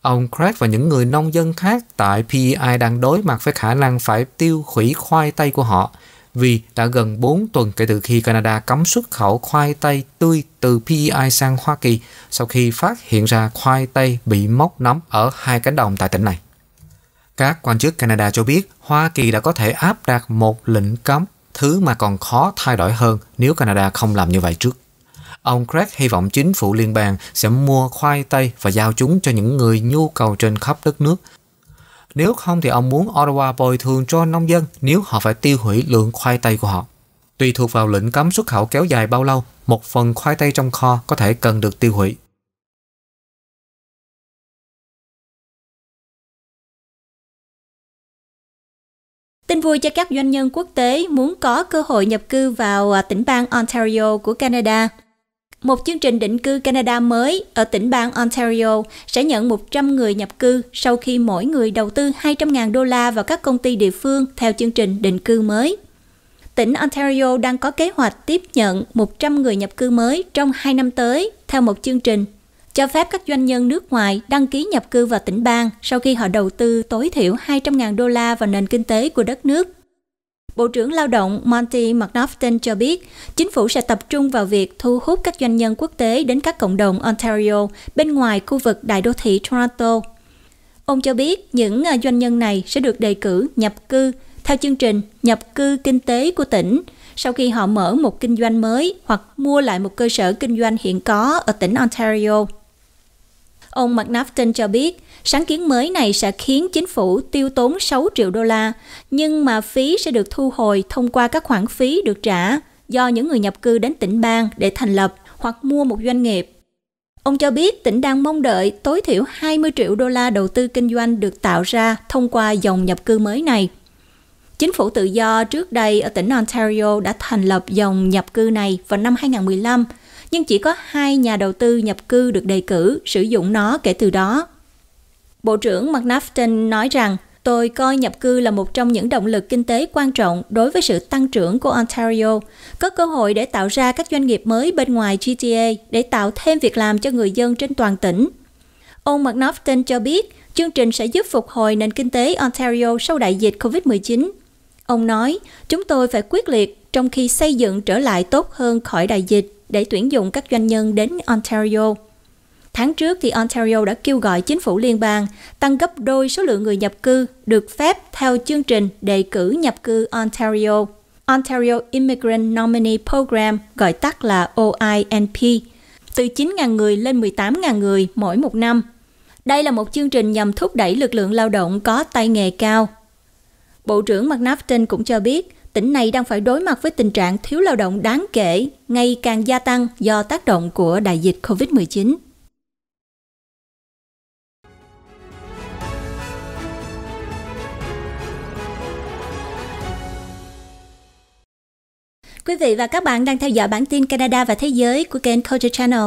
Ông Craig và những người nông dân khác tại PEI đang đối mặt với khả năng phải tiêu hủy khoai tây của họ vì đã gần 4 tuần kể từ khi Canada cấm xuất khẩu khoai tây tươi từ PEI sang Hoa Kỳ sau khi phát hiện ra khoai tây bị mốc nấm ở 2 cánh đồng tại tỉnh này. Các quan chức Canada cho biết Hoa Kỳ đã có thể áp đặt một lệnh cấm, thứ mà còn khó thay đổi hơn nếu Canada không làm như vậy trước. Ông Craig hy vọng chính phủ liên bang sẽ mua khoai tây và giao chúng cho những người nhu cầu trên khắp đất nước. Nếu không thì ông muốn Ottawa bồi thường cho nông dân nếu họ phải tiêu hủy lượng khoai tây của họ. Tùy thuộc vào lệnh cấm xuất khẩu kéo dài bao lâu, một phần khoai tây trong kho có thể cần được tiêu hủy. Tin vui cho các doanh nhân quốc tế muốn có cơ hội nhập cư vào tỉnh bang Ontario của Canada. Một chương trình định cư Canada mới ở tỉnh bang Ontario sẽ nhận 100 người nhập cư sau khi mỗi người đầu tư 200.000 đô la vào các công ty địa phương theo chương trình định cư mới. Tỉnh Ontario đang có kế hoạch tiếp nhận 100 người nhập cư mới trong 2 năm tới theo một chương trình cho phép các doanh nhân nước ngoài đăng ký nhập cư vào tỉnh bang sau khi họ đầu tư tối thiểu 200.000 đô la vào nền kinh tế của đất nước. Bộ trưởng Lao động Monty McNaughton cho biết, chính phủ sẽ tập trung vào việc thu hút các doanh nhân quốc tế đến các cộng đồng Ontario bên ngoài khu vực đại đô thị Toronto. Ông cho biết những doanh nhân này sẽ được đề cử nhập cư theo chương trình nhập cư kinh tế của tỉnh sau khi họ mở một kinh doanh mới hoặc mua lại một cơ sở kinh doanh hiện có ở tỉnh Ontario. Ông McNaughton cho biết, sáng kiến mới này sẽ khiến chính phủ tiêu tốn 6 triệu đô la, nhưng mà phí sẽ được thu hồi thông qua các khoản phí được trả do những người nhập cư đến tỉnh bang để thành lập hoặc mua một doanh nghiệp. Ông cho biết tỉnh đang mong đợi tối thiểu 20 triệu đô la đầu tư kinh doanh được tạo ra thông qua dòng nhập cư mới này. Chính phủ tự do trước đây ở tỉnh Ontario đã thành lập dòng nhập cư này vào năm 2015, nhưng chỉ có 2 nhà đầu tư nhập cư được đề cử sử dụng nó kể từ đó. Bộ trưởng McNaughton nói rằng, tôi coi nhập cư là một trong những động lực kinh tế quan trọng đối với sự tăng trưởng của Ontario, có cơ hội để tạo ra các doanh nghiệp mới bên ngoài GTA để tạo thêm việc làm cho người dân trên toàn tỉnh. Ông McNaughton cho biết, chương trình sẽ giúp phục hồi nền kinh tế Ontario sau đại dịch COVID-19. Ông nói, chúng tôi phải quyết liệt trong khi xây dựng trở lại tốt hơn khỏi đại dịch để tuyển dụng các doanh nhân đến Ontario. Tháng trước thì Ontario đã kêu gọi chính phủ liên bang tăng gấp đôi số lượng người nhập cư được phép theo chương trình đề cử nhập cư Ontario, Ontario Immigrant Nominee Program, gọi tắt là OINP, từ 9.000 người lên 18.000 người mỗi một năm. Đây là một chương trình nhằm thúc đẩy lực lượng lao động có tay nghề cao. Bộ trưởng McNaughton cũng cho biết, tỉnh này đang phải đối mặt với tình trạng thiếu lao động đáng kể, ngày càng gia tăng do tác động của đại dịch COVID-19. Quý vị và các bạn đang theo dõi bản tin Canada và Thế giới của kênh Culture Channel.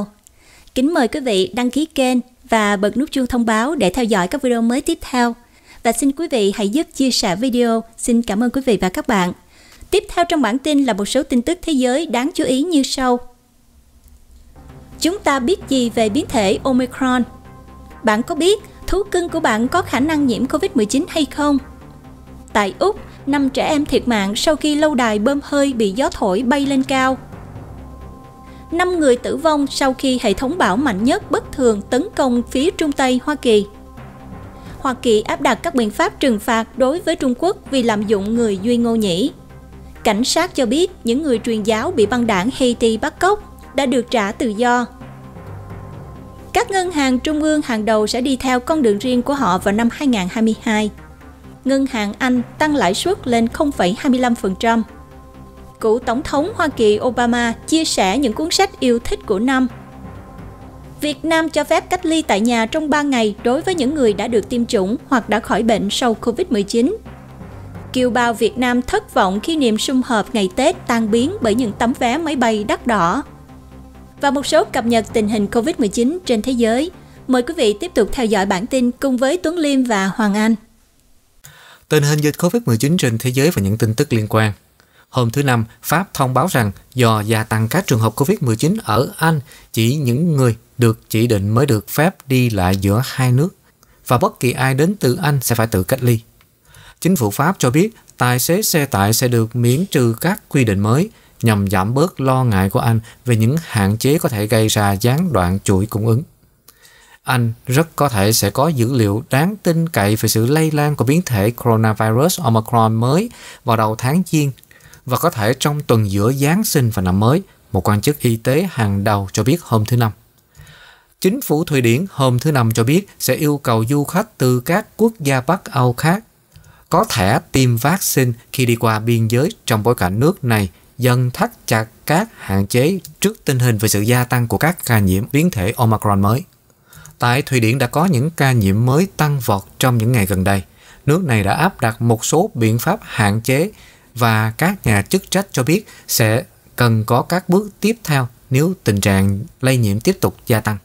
Kính mời quý vị đăng ký kênh và bật nút chuông thông báo để theo dõi các video mới tiếp theo. Và xin quý vị hãy giúp chia sẻ video. Xin cảm ơn quý vị và các bạn. Tiếp theo trong bản tin là một số tin tức thế giới đáng chú ý như sau. Chúng ta biết gì về biến thể Omicron? Bạn có biết thú cưng của bạn có khả năng nhiễm COVID-19 hay không? Tại Úc, 5 trẻ em thiệt mạng sau khi lâu đài bơm hơi bị gió thổi bay lên cao. 5 người tử vong sau khi hệ thống bão mạnh nhất bất thường tấn công phía Trung Tây Hoa Kỳ. Hoa Kỳ áp đặt các biện pháp trừng phạt đối với Trung Quốc vì lạm dụng người Duy Ngô Nhĩ. Cảnh sát cho biết những người truyền giáo bị băng đảng Haiti bắt cóc đã được trả tự do. Các ngân hàng trung ương hàng đầu sẽ đi theo con đường riêng của họ vào năm 2022. Ngân hàng Anh tăng lãi suất lên 0,25%. Cựu Tổng thống Hoa Kỳ Obama chia sẻ những cuốn sách yêu thích của năm. Việt Nam cho phép cách ly tại nhà trong 3 ngày đối với những người đã được tiêm chủng hoặc đã khỏi bệnh sau Covid-19. Kiều bào Việt Nam thất vọng khi niềm sum họp ngày Tết tan biến bởi những tấm vé máy bay đắt đỏ. Và một số cập nhật tình hình Covid-19 trên thế giới. Mời quý vị tiếp tục theo dõi bản tin cùng với Tuấn Liêm và Hoàng Anh. Tình hình dịch Covid-19 trên thế giới và những tin tức liên quan. Hôm thứ Năm, Pháp thông báo rằng do gia tăng các trường hợp Covid-19 ở Anh, chỉ những người được chỉ định mới được phép đi lại giữa hai nước, và bất kỳ ai đến từ Anh sẽ phải tự cách ly. Chính phủ Pháp cho biết tài xế xe tải sẽ được miễn trừ các quy định mới nhằm giảm bớt lo ngại của Anh về những hạn chế có thể gây ra gián đoạn chuỗi cung ứng. Anh rất có thể sẽ có dữ liệu đáng tin cậy về sự lây lan của biến thể coronavirus Omicron mới vào đầu tháng Giêng, và có thể trong tuần giữa Giáng sinh và năm mới, một quan chức y tế hàng đầu cho biết hôm thứ Năm. Chính phủ Thụy Điển hôm thứ Năm cho biết sẽ yêu cầu du khách từ các quốc gia Bắc Âu khác có thẻ tiêm vaccine khi đi qua biên giới, trong bối cảnh nước này dần thắt chặt các hạn chế trước tình hình về sự gia tăng của các ca nhiễm biến thể Omicron mới. Tại Thụy Điển đã có những ca nhiễm mới tăng vọt trong những ngày gần đây. Nước này đã áp đặt một số biện pháp hạn chế và các nhà chức trách cho biết sẽ cần có các bước tiếp theo nếu tình trạng lây nhiễm tiếp tục gia tăng.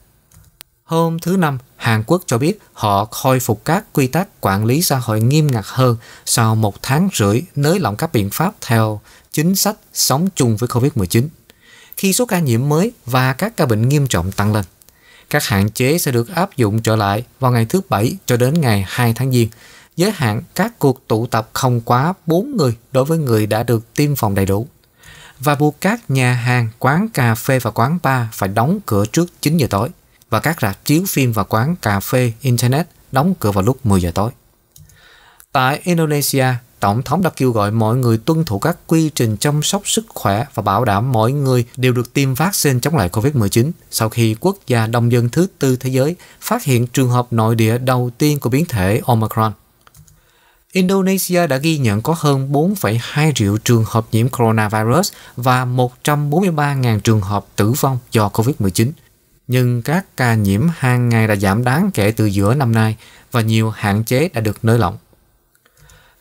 Hôm thứ Năm, Hàn Quốc cho biết họ khôi phục các quy tắc quản lý xã hội nghiêm ngặt hơn sau một tháng rưỡi nới lỏng các biện pháp theo chính sách sống chung với Covid-19, khi số ca nhiễm mới và các ca bệnh nghiêm trọng tăng lên. Các hạn chế sẽ được áp dụng trở lại vào ngày thứ Bảy cho đến ngày 2 tháng Giêng, giới hạn các cuộc tụ tập không quá 4 người đối với người đã được tiêm phòng đầy đủ, và buộc các nhà hàng, quán cà phê và quán bar phải đóng cửa trước 9 giờ tối, và các rạp chiếu phim và quán cà phê Internet đóng cửa vào lúc 10 giờ tối. Tại Indonesia, Tổng thống đã kêu gọi mọi người tuân thủ các quy trình chăm sóc sức khỏe và bảo đảm mọi người đều được tiêm vaccine chống lại Covid-19 sau khi quốc gia đông dân thứ tư thế giới phát hiện trường hợp nội địa đầu tiên của biến thể Omicron. Indonesia đã ghi nhận có hơn 4,2 triệu trường hợp nhiễm coronavirus và 143.000 trường hợp tử vong do Covid-19. Nhưng các ca nhiễm hàng ngày đã giảm đáng kể từ giữa năm nay và nhiều hạn chế đã được nới lỏng.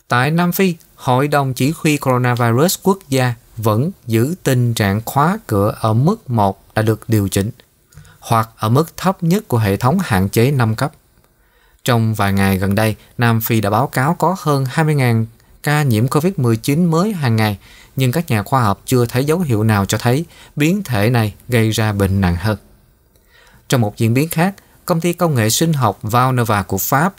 Tại Nam Phi, Hội đồng Chỉ huy Coronavirus Quốc gia vẫn giữ tình trạng khóa cửa ở mức 1 đã được điều chỉnh, hoặc ở mức thấp nhất của hệ thống hạn chế 5 cấp. Trong vài ngày gần đây, Nam Phi đã báo cáo có hơn 20.000 ca nhiễm COVID-19 mới hàng ngày, nhưng các nhà khoa học chưa thấy dấu hiệu nào cho thấy biến thể này gây ra bệnh nặng hơn. Trong một diễn biến khác, công ty công nghệ sinh học Valneva của Pháp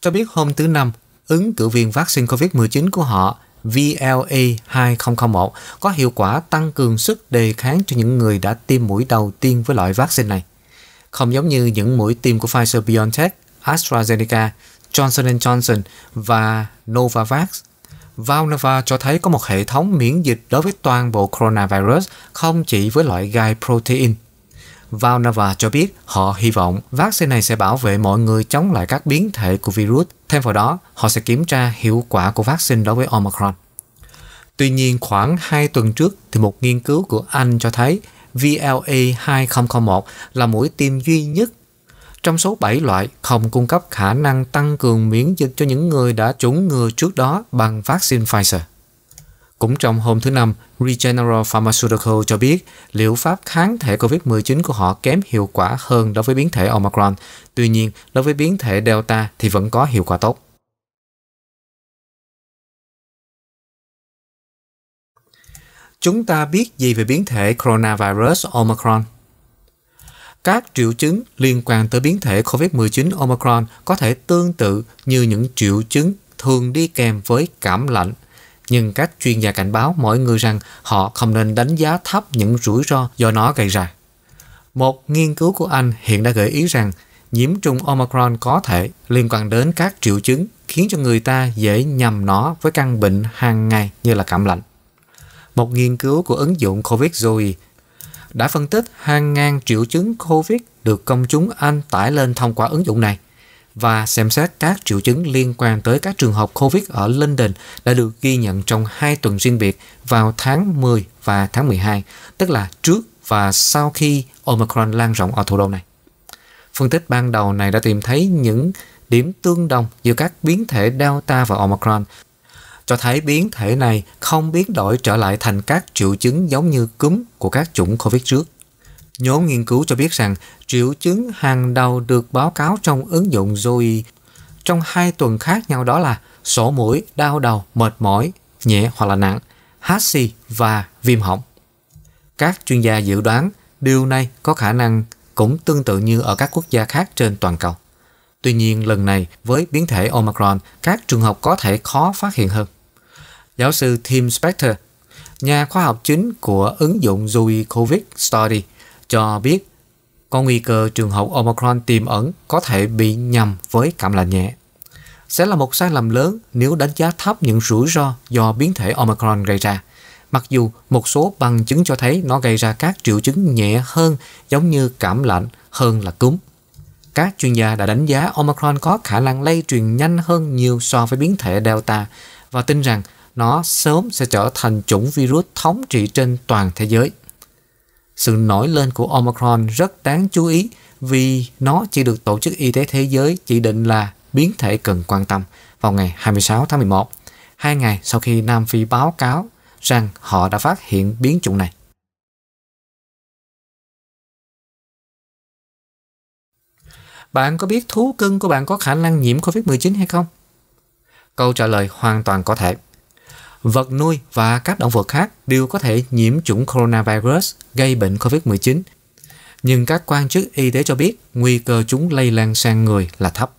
cho biết hôm thứ Năm, ứng cử viên vaccine COVID-19 của họ VLA-2001 có hiệu quả tăng cường sức đề kháng cho những người đã tiêm mũi đầu tiên với loại vaccine này. Không giống như những mũi tiêm của Pfizer-BioNTech, AstraZeneca, Johnson & Johnson và Novavax, Valneva cho thấy có một hệ thống miễn dịch đối với toàn bộ coronavirus, không chỉ với loại gai protein. Valneva cho biết họ hy vọng vaccine này sẽ bảo vệ mọi người chống lại các biến thể của virus. Thêm vào đó, họ sẽ kiểm tra hiệu quả của vaccine đối với Omicron. Tuy nhiên, khoảng 2 tuần trước, thì một nghiên cứu của Anh cho thấy VLA-2001 là mũi tiêm duy nhất trong số 7 loại không cung cấp khả năng tăng cường miễn dịch cho những người đã chủng ngừa trước đó bằng vaccine Pfizer. Cũng trong hôm thứ Năm, Regeneron Pharmaceutical cho biết liệu pháp kháng thể COVID-19 của họ kém hiệu quả hơn đối với biến thể Omicron. Tuy nhiên, đối với biến thể Delta thì vẫn có hiệu quả tốt. Chúng ta biết gì về biến thể coronavirus Omicron? Các triệu chứng liên quan tới biến thể COVID-19 Omicron có thể tương tự như những triệu chứng thường đi kèm với cảm lạnh, nhưng các chuyên gia cảnh báo mọi người rằng họ không nên đánh giá thấp những rủi ro do nó gây ra. Một nghiên cứu của Anh hiện đã gợi ý rằng nhiễm trùng Omicron có thể liên quan đến các triệu chứng, khiến cho người ta dễ nhầm nó với căn bệnh hàng ngày như là cảm lạnh. Một nghiên cứu của ứng dụng COVID Zoe đã phân tích hàng ngàn triệu chứng COVID được công chúng Anh tải lên thông qua ứng dụng này, và xem xét các triệu chứng liên quan tới các trường hợp COVID ở London đã được ghi nhận trong 2 tuần riêng biệt vào tháng 10 và tháng 12, tức là trước và sau khi Omicron lan rộng ở thủ đô này. Phân tích ban đầu này đã tìm thấy những điểm tương đồng giữa các biến thể Delta và Omicron, cho thấy biến thể này không biến đổi trở lại thành các triệu chứng giống như cúm của các chủng Covid trước. Nhóm nghiên cứu cho biết rằng triệu chứng hàng đầu được báo cáo trong ứng dụng GIS trong 2 tuần khác nhau, đó là sổ mũi, đau đầu, mệt mỏi, nhẹ hoặc là nặng, hắt xì và viêm họng. Các chuyên gia dự đoán điều này có khả năng cũng tương tự như ở các quốc gia khác trên toàn cầu. Tuy nhiên, lần này với biến thể Omicron, các trường hợp có thể khó phát hiện hơn. Giáo sư Tim Spector, nhà khoa học chính của ứng dụng Zui Covid Study, cho biết có nguy cơ trường hợp Omicron tiềm ẩn có thể bị nhầm với cảm lạnh nhẹ. Sẽ là một sai lầm lớn nếu đánh giá thấp những rủi ro do biến thể Omicron gây ra, mặc dù một số bằng chứng cho thấy nó gây ra các triệu chứng nhẹ hơn giống như cảm lạnh hơn là cúm. Các chuyên gia đã đánh giá Omicron có khả năng lây truyền nhanh hơn nhiều so với biến thể Delta và tin rằng nó sớm sẽ trở thành chủng virus thống trị trên toàn thế giới. Sự nổi lên của Omicron rất đáng chú ý vì nó chỉ được Tổ chức Y tế Thế giới chỉ định là biến thể cần quan tâm vào ngày 26 tháng 11, 2 ngày sau khi Nam Phi báo cáo rằng họ đã phát hiện biến chủng này. Bạn có biết thú cưng của bạn có khả năng nhiễm COVID-19 hay không? Câu trả lời hoàn toàn có thể. Vật nuôi và các động vật khác đều có thể nhiễm chủng coronavirus gây bệnh COVID-19, nhưng các quan chức y tế cho biết nguy cơ chúng lây lan sang người là thấp.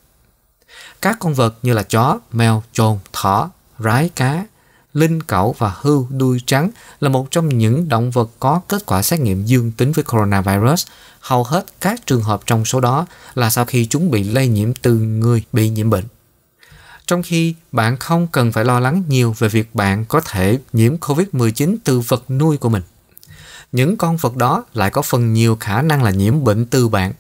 Các con vật như là chó, mèo, chồn, thỏ, rái cá, linh cẩu và hươu đuôi trắng là một trong những động vật có kết quả xét nghiệm dương tính với coronavirus. Hầu hết các trường hợp trong số đó là sau khi chúng bị lây nhiễm từ người bị nhiễm bệnh. Trong khi bạn không cần phải lo lắng nhiều về việc bạn có thể nhiễm COVID-19 từ vật nuôi của mình, những con vật đó lại có phần nhiều khả năng là nhiễm bệnh từ bạn.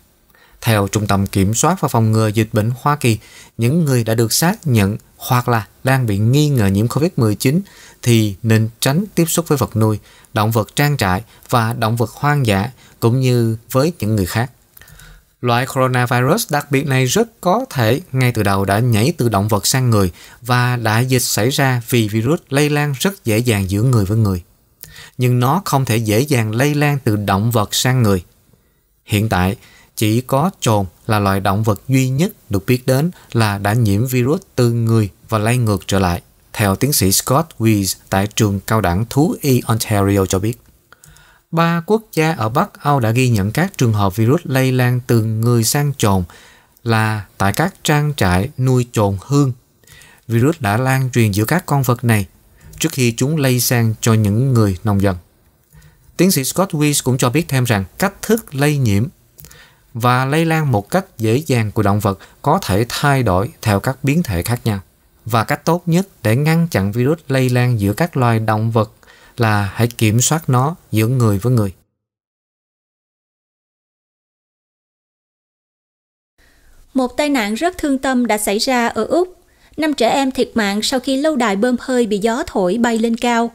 Theo Trung tâm Kiểm soát và Phòng ngừa Dịch bệnh Hoa Kỳ, những người đã được xác nhận hoặc là đang bị nghi ngờ nhiễm COVID-19 thì nên tránh tiếp xúc với vật nuôi, động vật trang trại và động vật hoang dã cũng như với những người khác. Loại coronavirus đặc biệt này rất có thể ngay từ đầu đã nhảy từ động vật sang người và đại dịch xảy ra vì virus lây lan rất dễ dàng giữa người với người. Nhưng nó không thể dễ dàng lây lan từ động vật sang người. Hiện tại, chỉ có chồn là loài động vật duy nhất được biết đến là đã nhiễm virus từ người và lây ngược trở lại, theo tiến sĩ Scott Weiss tại trường cao đẳng thú y Ontario cho biết. 3 quốc gia ở Bắc Âu đã ghi nhận các trường hợp virus lây lan từ người sang chồn là tại các trang trại nuôi chồn hương. Virus đã lan truyền giữa các con vật này trước khi chúng lây sang cho những người nông dân. Tiến sĩ Scott Weiss cũng cho biết thêm rằng cách thức lây nhiễm và lây lan một cách dễ dàng của động vật có thể thay đổi theo các biến thể khác nhau. Và cách tốt nhất để ngăn chặn virus lây lan giữa các loài động vật là hãy kiểm soát nó giữa người với người. Một tai nạn rất thương tâm đã xảy ra ở Úc. 5 trẻ em thiệt mạng sau khi lâu đài bơm hơi bị gió thổi bay lên cao.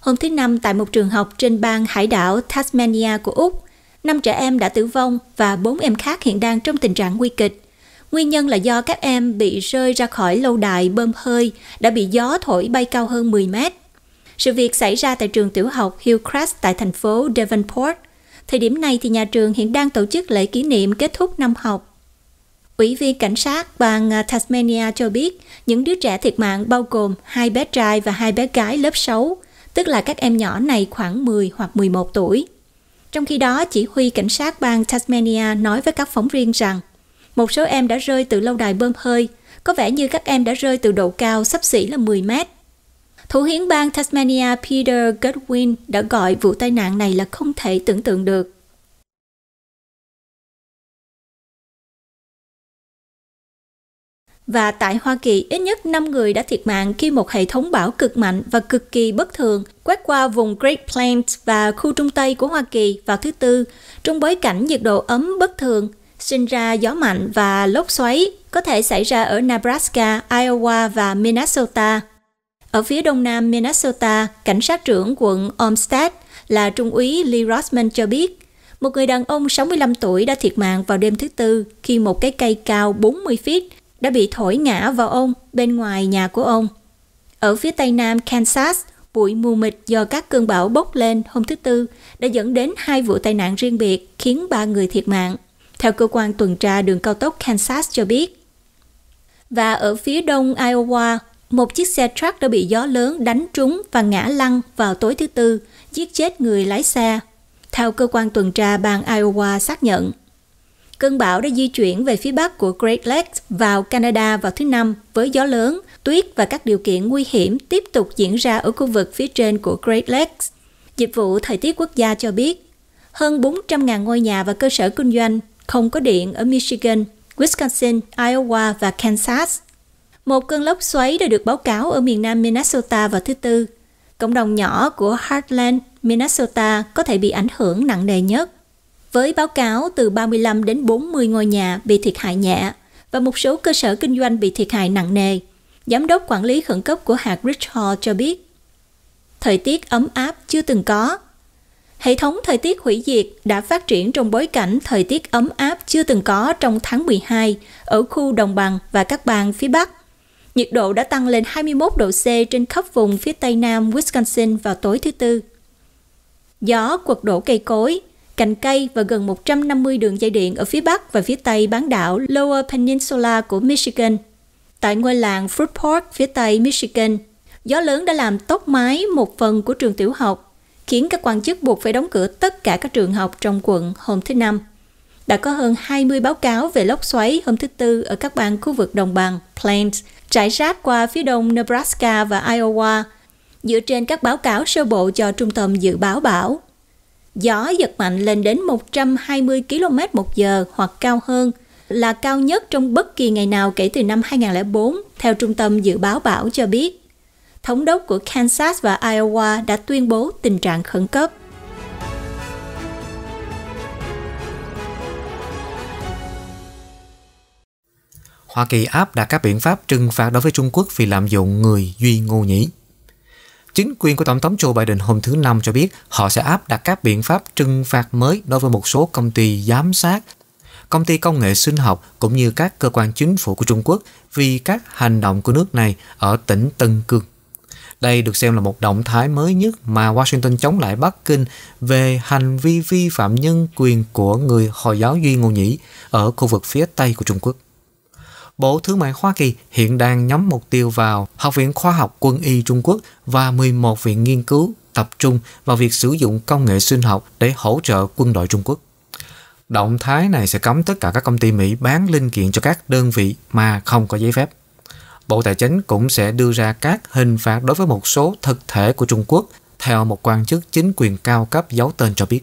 Hôm thứ Năm tại một trường học trên bang hải đảo Tasmania của Úc, 5 trẻ em đã tử vong và 4 em khác hiện đang trong tình trạng nguy kịch. Nguyên nhân là do các em bị rơi ra khỏi lâu đài bơm hơi đã bị gió thổi bay cao hơn 10 mét. Sự việc xảy ra tại trường tiểu học Hillcrest tại thành phố Devonport. Thời điểm này thì nhà trường hiện đang tổ chức lễ kỷ niệm kết thúc năm học. Ủy viên cảnh sát bang Tasmania cho biết những đứa trẻ thiệt mạng bao gồm 2 bé trai và 2 bé gái lớp 6, tức là các em nhỏ này khoảng 10 hoặc 11 tuổi. Trong khi đó, chỉ huy cảnh sát bang Tasmania nói với các phóng viên rằng một số em đã rơi từ lâu đài bơm hơi, có vẻ như các em đã rơi từ độ cao xấp xỉ là 10 mét. Thủ hiến bang Tasmania Peter Godwin đã gọi vụ tai nạn này là không thể tưởng tượng được. Và tại Hoa Kỳ, ít nhất 5 người đã thiệt mạng khi một hệ thống bão cực mạnh và cực kỳ bất thường quét qua vùng Great Plains và khu Trung Tây của Hoa Kỳ vào thứ Tư, trong bối cảnh nhiệt độ ấm bất thường, sinh ra gió mạnh và lốc xoáy có thể xảy ra ở Nebraska, Iowa và Minnesota. Ở phía đông nam Minnesota, cảnh sát trưởng quận Olmsted là Trung úy Lee Rossman cho biết, một người đàn ông 65 tuổi đã thiệt mạng vào đêm thứ Tư khi một cái cây cao 40 feet đã bị thổi ngã vào ông bên ngoài nhà của ông. Ở phía tây nam Kansas, bụi mù mịt do các cơn bão bốc lên hôm thứ Tư đã dẫn đến 2 vụ tai nạn riêng biệt khiến 3 người thiệt mạng, theo cơ quan tuần tra đường cao tốc Kansas cho biết. Và ở phía đông Iowa, một chiếc xe truck đã bị gió lớn đánh trúng và ngã lăn vào tối thứ Tư, giết chết người lái xe, theo cơ quan tuần tra bang Iowa xác nhận. Cơn bão đã di chuyển về phía bắc của Great Lakes vào Canada vào thứ Năm với gió lớn, tuyết và các điều kiện nguy hiểm tiếp tục diễn ra ở khu vực phía trên của Great Lakes. Dịch vụ thời tiết quốc gia cho biết, hơn 400.000 ngôi nhà và cơ sở kinh doanh không có điện ở Michigan, Wisconsin, Iowa và Kansas. Một cơn lốc xoáy đã được báo cáo ở miền nam Minnesota vào thứ Tư. Cộng đồng nhỏ của Heartland, Minnesota có thể bị ảnh hưởng nặng nề nhất, với báo cáo từ 35 đến 40 ngôi nhà bị thiệt hại nhẹ và một số cơ sở kinh doanh bị thiệt hại nặng nề, Giám đốc quản lý khẩn cấp của hạt Richard cho biết. Thời tiết ấm áp chưa từng có. Hệ thống thời tiết hủy diệt đã phát triển trong bối cảnh thời tiết ấm áp chưa từng có trong tháng 12 ở khu đồng bằng và các bang phía Bắc. Nhiệt độ đã tăng lên 21 độ C trên khắp vùng phía tây nam Wisconsin vào tối thứ Tư. Gió quật đổ cây cối, cành cây và gần 150 đường dây điện ở phía bắc và phía tây bán đảo Lower Peninsula của Michigan. Tại ngôi làng Fruitport phía tây Michigan, gió lớn đã làm tốc mái một phần của trường tiểu học, khiến các quan chức buộc phải đóng cửa tất cả các trường học trong quận hôm thứ Năm. Đã có hơn 20 báo cáo về lốc xoáy hôm thứ Tư ở các bang khu vực đồng bằng Plains, trải rác qua phía đông Nebraska và Iowa, dựa trên các báo cáo sơ bộ cho Trung tâm Dự báo Bão. Gió giật mạnh lên đến 120 km/h hoặc cao hơn, là cao nhất trong bất kỳ ngày nào kể từ năm 2004, theo Trung tâm Dự báo Bão cho biết. Thống đốc của Kansas và Iowa đã tuyên bố tình trạng khẩn cấp. Hoa Kỳ áp đặt các biện pháp trừng phạt đối với Trung Quốc vì lạm dụng người Duy Ngô Nhĩ. Chính quyền của Tổng thống Joe Biden hôm thứ Năm cho biết họ sẽ áp đặt các biện pháp trừng phạt mới đối với một số công ty giám sát, công ty công nghệ sinh học cũng như các cơ quan chính phủ của Trung Quốc vì các hành động của nước này ở tỉnh Tân Cương. Đây được xem là một động thái mới nhất mà Washington chống lại Bắc Kinh về hành vi vi phạm nhân quyền của người Hồi giáo Duy Ngô Nhĩ ở khu vực phía Tây của Trung Quốc. Bộ Thương mại Hoa Kỳ hiện đang nhắm mục tiêu vào Học viện Khoa học Quân y Trung Quốc và 11 viện nghiên cứu tập trung vào việc sử dụng công nghệ sinh học để hỗ trợ quân đội Trung Quốc. Động thái này sẽ cấm tất cả các công ty Mỹ bán linh kiện cho các đơn vị mà không có giấy phép. Bộ Tài chính cũng sẽ đưa ra các hình phạt đối với một số thực thể của Trung Quốc, theo một quan chức chính quyền cao cấp giấu tên cho biết.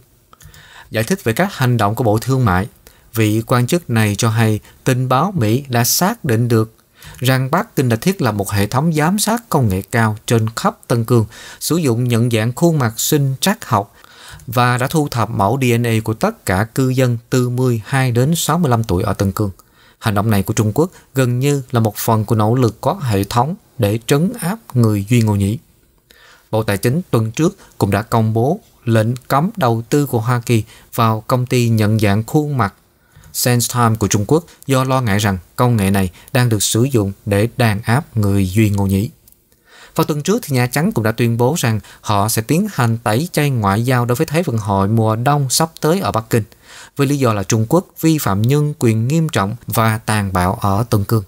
Giải thích về các hành động của Bộ Thương mại, vị quan chức này cho hay tình báo Mỹ đã xác định được rằng Bắc Kinh đã thiết lập một hệ thống giám sát công nghệ cao trên khắp Tân Cương, sử dụng nhận dạng khuôn mặt sinh trắc học và đã thu thập mẫu DNA của tất cả cư dân từ 12 đến 65 tuổi ở Tân Cương. Hành động này của Trung Quốc gần như là một phần của nỗ lực có hệ thống để trấn áp người Duy Ngô Nhĩ. Bộ Tài chính tuần trước cũng đã công bố lệnh cấm đầu tư của Hoa Kỳ vào công ty nhận dạng khuôn mặt Sense Time của Trung Quốc do lo ngại rằng công nghệ này đang được sử dụng để đàn áp người Duy Ngô Nhĩ. Vào tuần trước, thì Nhà Trắng cũng đã tuyên bố rằng họ sẽ tiến hành tẩy chay ngoại giao đối với Thế vận hội mùa đông sắp tới ở Bắc Kinh, với lý do là Trung Quốc vi phạm nhân quyền nghiêm trọng và tàn bạo ở Tân Cương.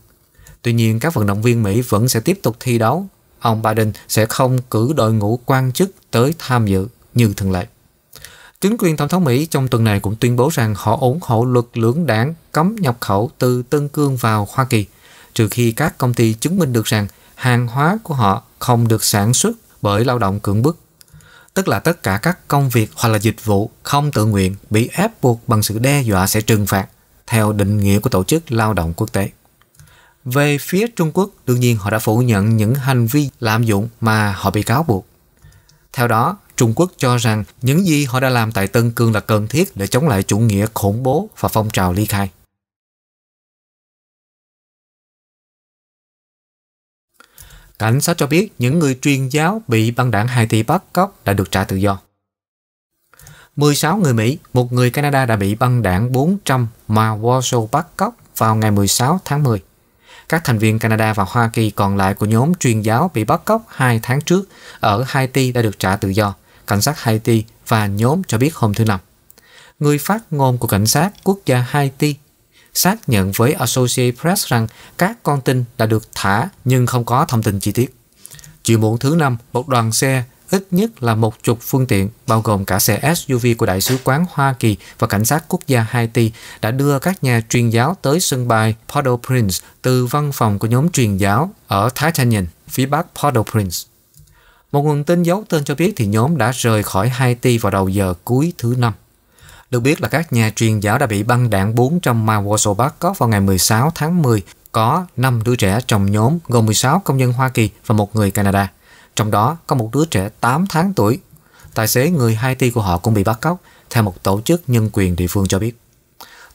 Tuy nhiên, các vận động viên Mỹ vẫn sẽ tiếp tục thi đấu. Ông Biden sẽ không cử đội ngũ quan chức tới tham dự như thường lệ. Chính quyền Tổng thống Mỹ trong tuần này cũng tuyên bố rằng họ ủng hộ luật lưỡng đảng cấm nhập khẩu từ Tân Cương vào Hoa Kỳ, trừ khi các công ty chứng minh được rằng hàng hóa của họ không được sản xuất bởi lao động cưỡng bức, tức là tất cả các công việc hoặc là dịch vụ không tự nguyện bị ép buộc bằng sự đe dọa sẽ trừng phạt, theo định nghĩa của Tổ chức Lao động Quốc tế. Về phía Trung Quốc, đương nhiên họ đã phủ nhận những hành vi lạm dụng mà họ bị cáo buộc. Theo đó, Trung Quốc cho rằng những gì họ đã làm tại Tân Cương là cần thiết để chống lại chủ nghĩa khủng bố và phong trào ly khai. Cảnh sát cho biết những người truyền giáo bị băng đảng Haiti bắt cóc đã được trả tự do. 16 người Mỹ, một người Canada đã bị băng đảng 400 Ma Waso bắt cóc vào ngày 16 tháng 10. Các thành viên Canada và Hoa Kỳ còn lại của nhóm truyền giáo bị bắt cóc 2 tháng trước ở Haiti đã được trả tự do, cảnh sát Haiti và nhóm cho biết hôm thứ Năm. Người phát ngôn của cảnh sát quốc gia Haiti xác nhận với Associated Press rằng các con tin đã được thả nhưng không có thông tin chi tiết. Chiều muộn thứ Năm, một đoàn xe ít nhất là 10 phương tiện, bao gồm cả xe SUV của Đại sứ quán Hoa Kỳ và cảnh sát quốc gia Haiti, đã đưa các nhà truyền giáo tới sân bay Port-au-Prince từ văn phòng của nhóm truyền giáo ở Titanian, phía bắc Port-au-Prince. Một nguồn tin giấu tên cho biết thì nhóm đã rời khỏi Haiti vào đầu giờ cuối thứ Năm. Được biết là các nhà truyền giáo đã bị băng đảng 400 Ma Waso bắt cóc vào ngày 16 tháng 10, có 5 đứa trẻ trong nhóm gồm 16 công dân Hoa Kỳ và một người Canada. Trong đó có một đứa trẻ 8 tháng tuổi. Tài xế người Haiti của họ cũng bị bắt cóc, theo một tổ chức nhân quyền địa phương cho biết.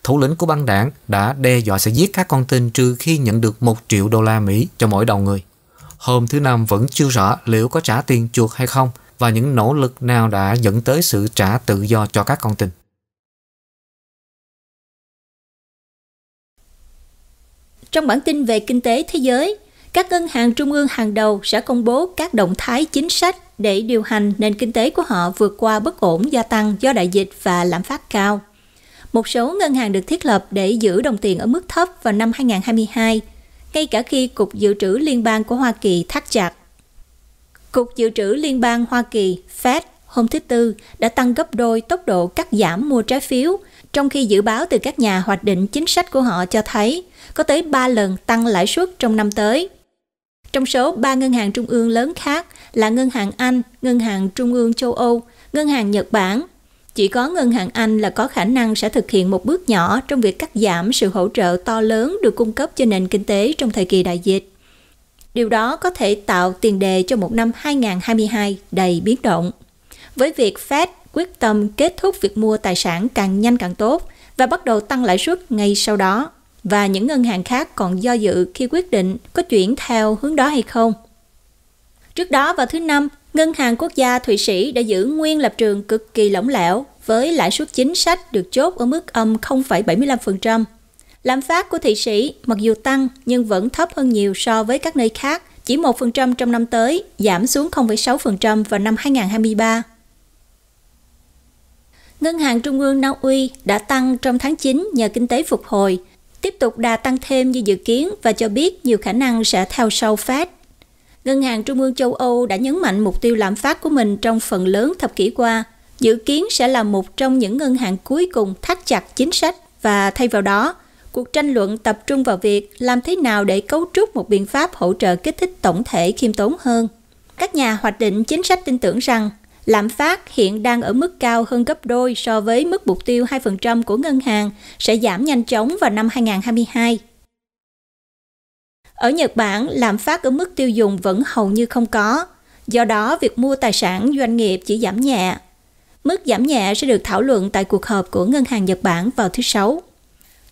Thủ lĩnh của băng đảng đã đe dọa sẽ giết các con tin trừ khi nhận được 1 triệu đô la Mỹ cho mỗi đầu người. Hôm thứ Năm vẫn chưa rõ liệu có trả tiền chuộc hay không và những nỗ lực nào đã dẫn tới sự trả tự do cho các con tin. Trong bản tin về kinh tế thế giới, các ngân hàng trung ương hàng đầu sẽ công bố các động thái chính sách để điều hành nền kinh tế của họ vượt qua bất ổn gia tăng do đại dịch và lạm phát cao. Một số ngân hàng được thiết lập để giữ đồng tiền ở mức thấp vào năm 2022, ngay cả khi Cục Dự trữ Liên bang của Hoa Kỳ thắt chặt. Cục Dự trữ Liên bang Hoa Kỳ, Fed, hôm thứ Tư đã tăng gấp đôi tốc độ cắt giảm mua trái phiếu, trong khi dự báo từ các nhà hoạch định chính sách của họ cho thấy có tới 3 lần tăng lãi suất trong năm tới. Trong số 3 ngân hàng trung ương lớn khác là Ngân hàng Anh, Ngân hàng Trung ương châu Âu, Ngân hàng Nhật Bản. Chỉ có Ngân hàng Anh là có khả năng sẽ thực hiện một bước nhỏ trong việc cắt giảm sự hỗ trợ to lớn được cung cấp cho nền kinh tế trong thời kỳ đại dịch. Điều đó có thể tạo tiền đề cho một năm 2022 đầy biến động. Với việc Fed quyết tâm kết thúc việc mua tài sản càng nhanh càng tốt và bắt đầu tăng lãi suất ngay sau đó, và những ngân hàng khác còn do dự khi quyết định có chuyển theo hướng đó hay không. Trước đó vào thứ Năm, Ngân hàng Quốc gia Thụy Sĩ đã giữ nguyên lập trường cực kỳ lỏng lẻo với lãi suất chính sách được chốt ở mức âm 0,75%. Lạm phát của Thụy Sĩ mặc dù tăng nhưng vẫn thấp hơn nhiều so với các nơi khác, chỉ 1% trong năm tới, giảm xuống 0,6% vào năm 2023. Ngân hàng Trung ương Na Uy đã tăng trong tháng 9 nhờ kinh tế phục hồi, tiếp tục đà tăng thêm như dự kiến và cho biết nhiều khả năng sẽ theo sau Fed. Ngân hàng Trung ương châu Âu đã nhấn mạnh mục tiêu lạm phát của mình trong phần lớn thập kỷ qua, dự kiến sẽ là một trong những ngân hàng cuối cùng thắt chặt chính sách và thay vào đó, cuộc tranh luận tập trung vào việc làm thế nào để cấu trúc một biện pháp hỗ trợ kích thích tổng thể khiêm tốn hơn. Các nhà hoạch định chính sách tin tưởng rằng lạm phát hiện đang ở mức cao hơn gấp đôi so với mức mục tiêu 2% của ngân hàng sẽ giảm nhanh chóng vào năm 2022. Ở Nhật Bản, lạm phát ở mức tiêu dùng vẫn hầu như không có, do đó việc mua tài sản doanh nghiệp chỉ giảm nhẹ. Mức giảm nhẹ sẽ được thảo luận tại cuộc họp của Ngân hàng Nhật Bản vào thứ Sáu.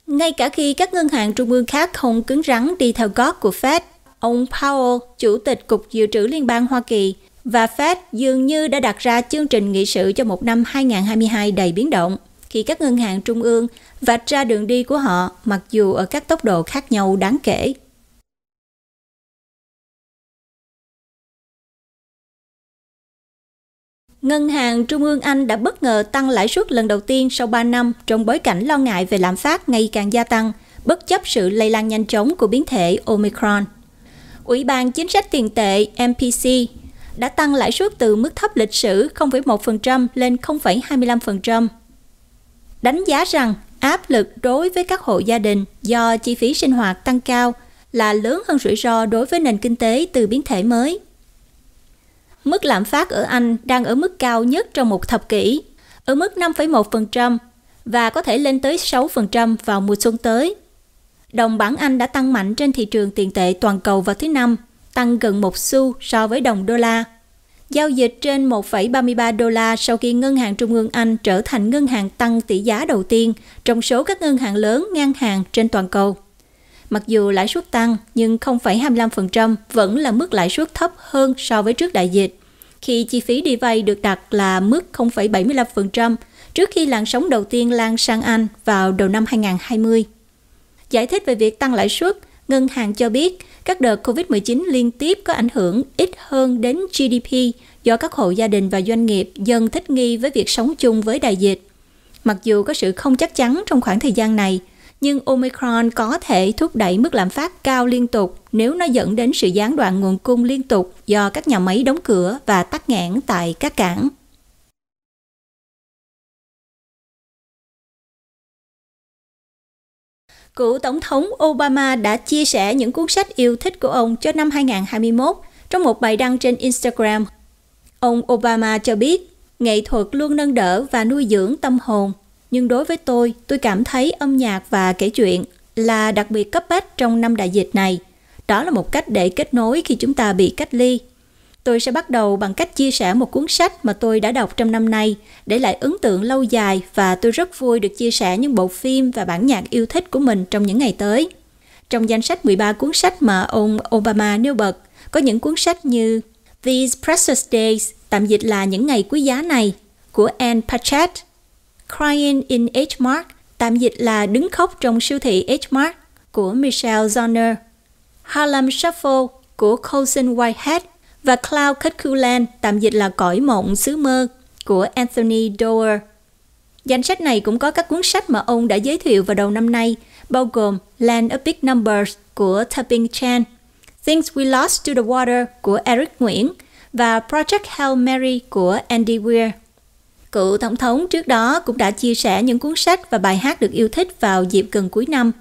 Ngay cả khi các ngân hàng trung ương khác không cứng rắn đi theo gót của Fed, ông Powell, Chủ tịch Cục Dự trữ Liên bang Hoa Kỳ, và Fed dường như đã đặt ra chương trình nghị sự cho một năm 2022 đầy biến động, khi các ngân hàng trung ương vạch ra đường đi của họ mặc dù ở các tốc độ khác nhau đáng kể. Ngân hàng Trung ương Anh đã bất ngờ tăng lãi suất lần đầu tiên sau 3 năm trong bối cảnh lo ngại về lạm phát ngày càng gia tăng, bất chấp sự lây lan nhanh chóng của biến thể Omicron. Ủy ban Chính sách Tiền tệ MPC đã tăng lãi suất từ mức thấp lịch sử 0,1% lên 0,25%. Đánh giá rằng áp lực đối với các hộ gia đình do chi phí sinh hoạt tăng cao là lớn hơn rủi ro đối với nền kinh tế từ biến thể mới. Mức lạm phát ở Anh đang ở mức cao nhất trong một thập kỷ, ở mức 5,1% và có thể lên tới 6% vào mùa xuân tới. Đồng bảng Anh đã tăng mạnh trên thị trường tiền tệ toàn cầu vào thứ Năm, tăng gần 1 xu so với đồng đô la. Giao dịch trên 1,33 đô la sau khi Ngân hàng Trung ương Anh trở thành ngân hàng tăng tỷ giá đầu tiên trong số các ngân hàng lớn ngang hàng trên toàn cầu. Mặc dù lãi suất tăng, nhưng 0,25% vẫn là mức lãi suất thấp hơn so với trước đại dịch, khi chi phí đi vay được đặt là mức 0,75%, trước khi làn sóng đầu tiên lan sang Anh vào đầu năm 2020. Giải thích về việc tăng lãi suất, ngân hàng cho biết các đợt COVID-19 liên tiếp có ảnh hưởng ít hơn đến GDP do các hộ gia đình và doanh nghiệp dần thích nghi với việc sống chung với đại dịch. Mặc dù có sự không chắc chắn trong khoảng thời gian này, nhưng Omicron có thể thúc đẩy mức lạm phát cao liên tục nếu nó dẫn đến sự gián đoạn nguồn cung liên tục do các nhà máy đóng cửa và tắc nghẽn tại các cảng. Cựu Tổng thống Obama đã chia sẻ những cuốn sách yêu thích của ông cho năm 2021 trong một bài đăng trên Instagram. Ông Obama cho biết, nghệ thuật luôn nâng đỡ và nuôi dưỡng tâm hồn. Nhưng đối với tôi cảm thấy âm nhạc và kể chuyện là đặc biệt cấp bách trong năm đại dịch này. Đó là một cách để kết nối khi chúng ta bị cách ly. Tôi sẽ bắt đầu bằng cách chia sẻ một cuốn sách mà tôi đã đọc trong năm nay, để lại ấn tượng lâu dài và tôi rất vui được chia sẻ những bộ phim và bản nhạc yêu thích của mình trong những ngày tới. Trong danh sách 13 cuốn sách mà ông Obama nêu bật, có những cuốn sách như These Precious Days, tạm dịch là những ngày quý giá này, của Anne Patchett, Crying in H Mart, tạm dịch là đứng khóc trong siêu thị H Mart, của Michelle Zoner, Harlem Shuffle của Colson Whitehead và Cloud Cuckoo Land, tạm dịch là cõi mộng xứ mơ, của Anthony Doerr. Danh sách này cũng có các cuốn sách mà ông đã giới thiệu vào đầu năm nay, bao gồm Land of Big Numbers của Tapping Chan, Things We Lost to the Water của Eric Nguyễn và Project Hail Mary của Andy Weir. Cựu Tổng thống trước đó cũng đã chia sẻ những cuốn sách và bài hát được yêu thích vào dịp gần cuối năm.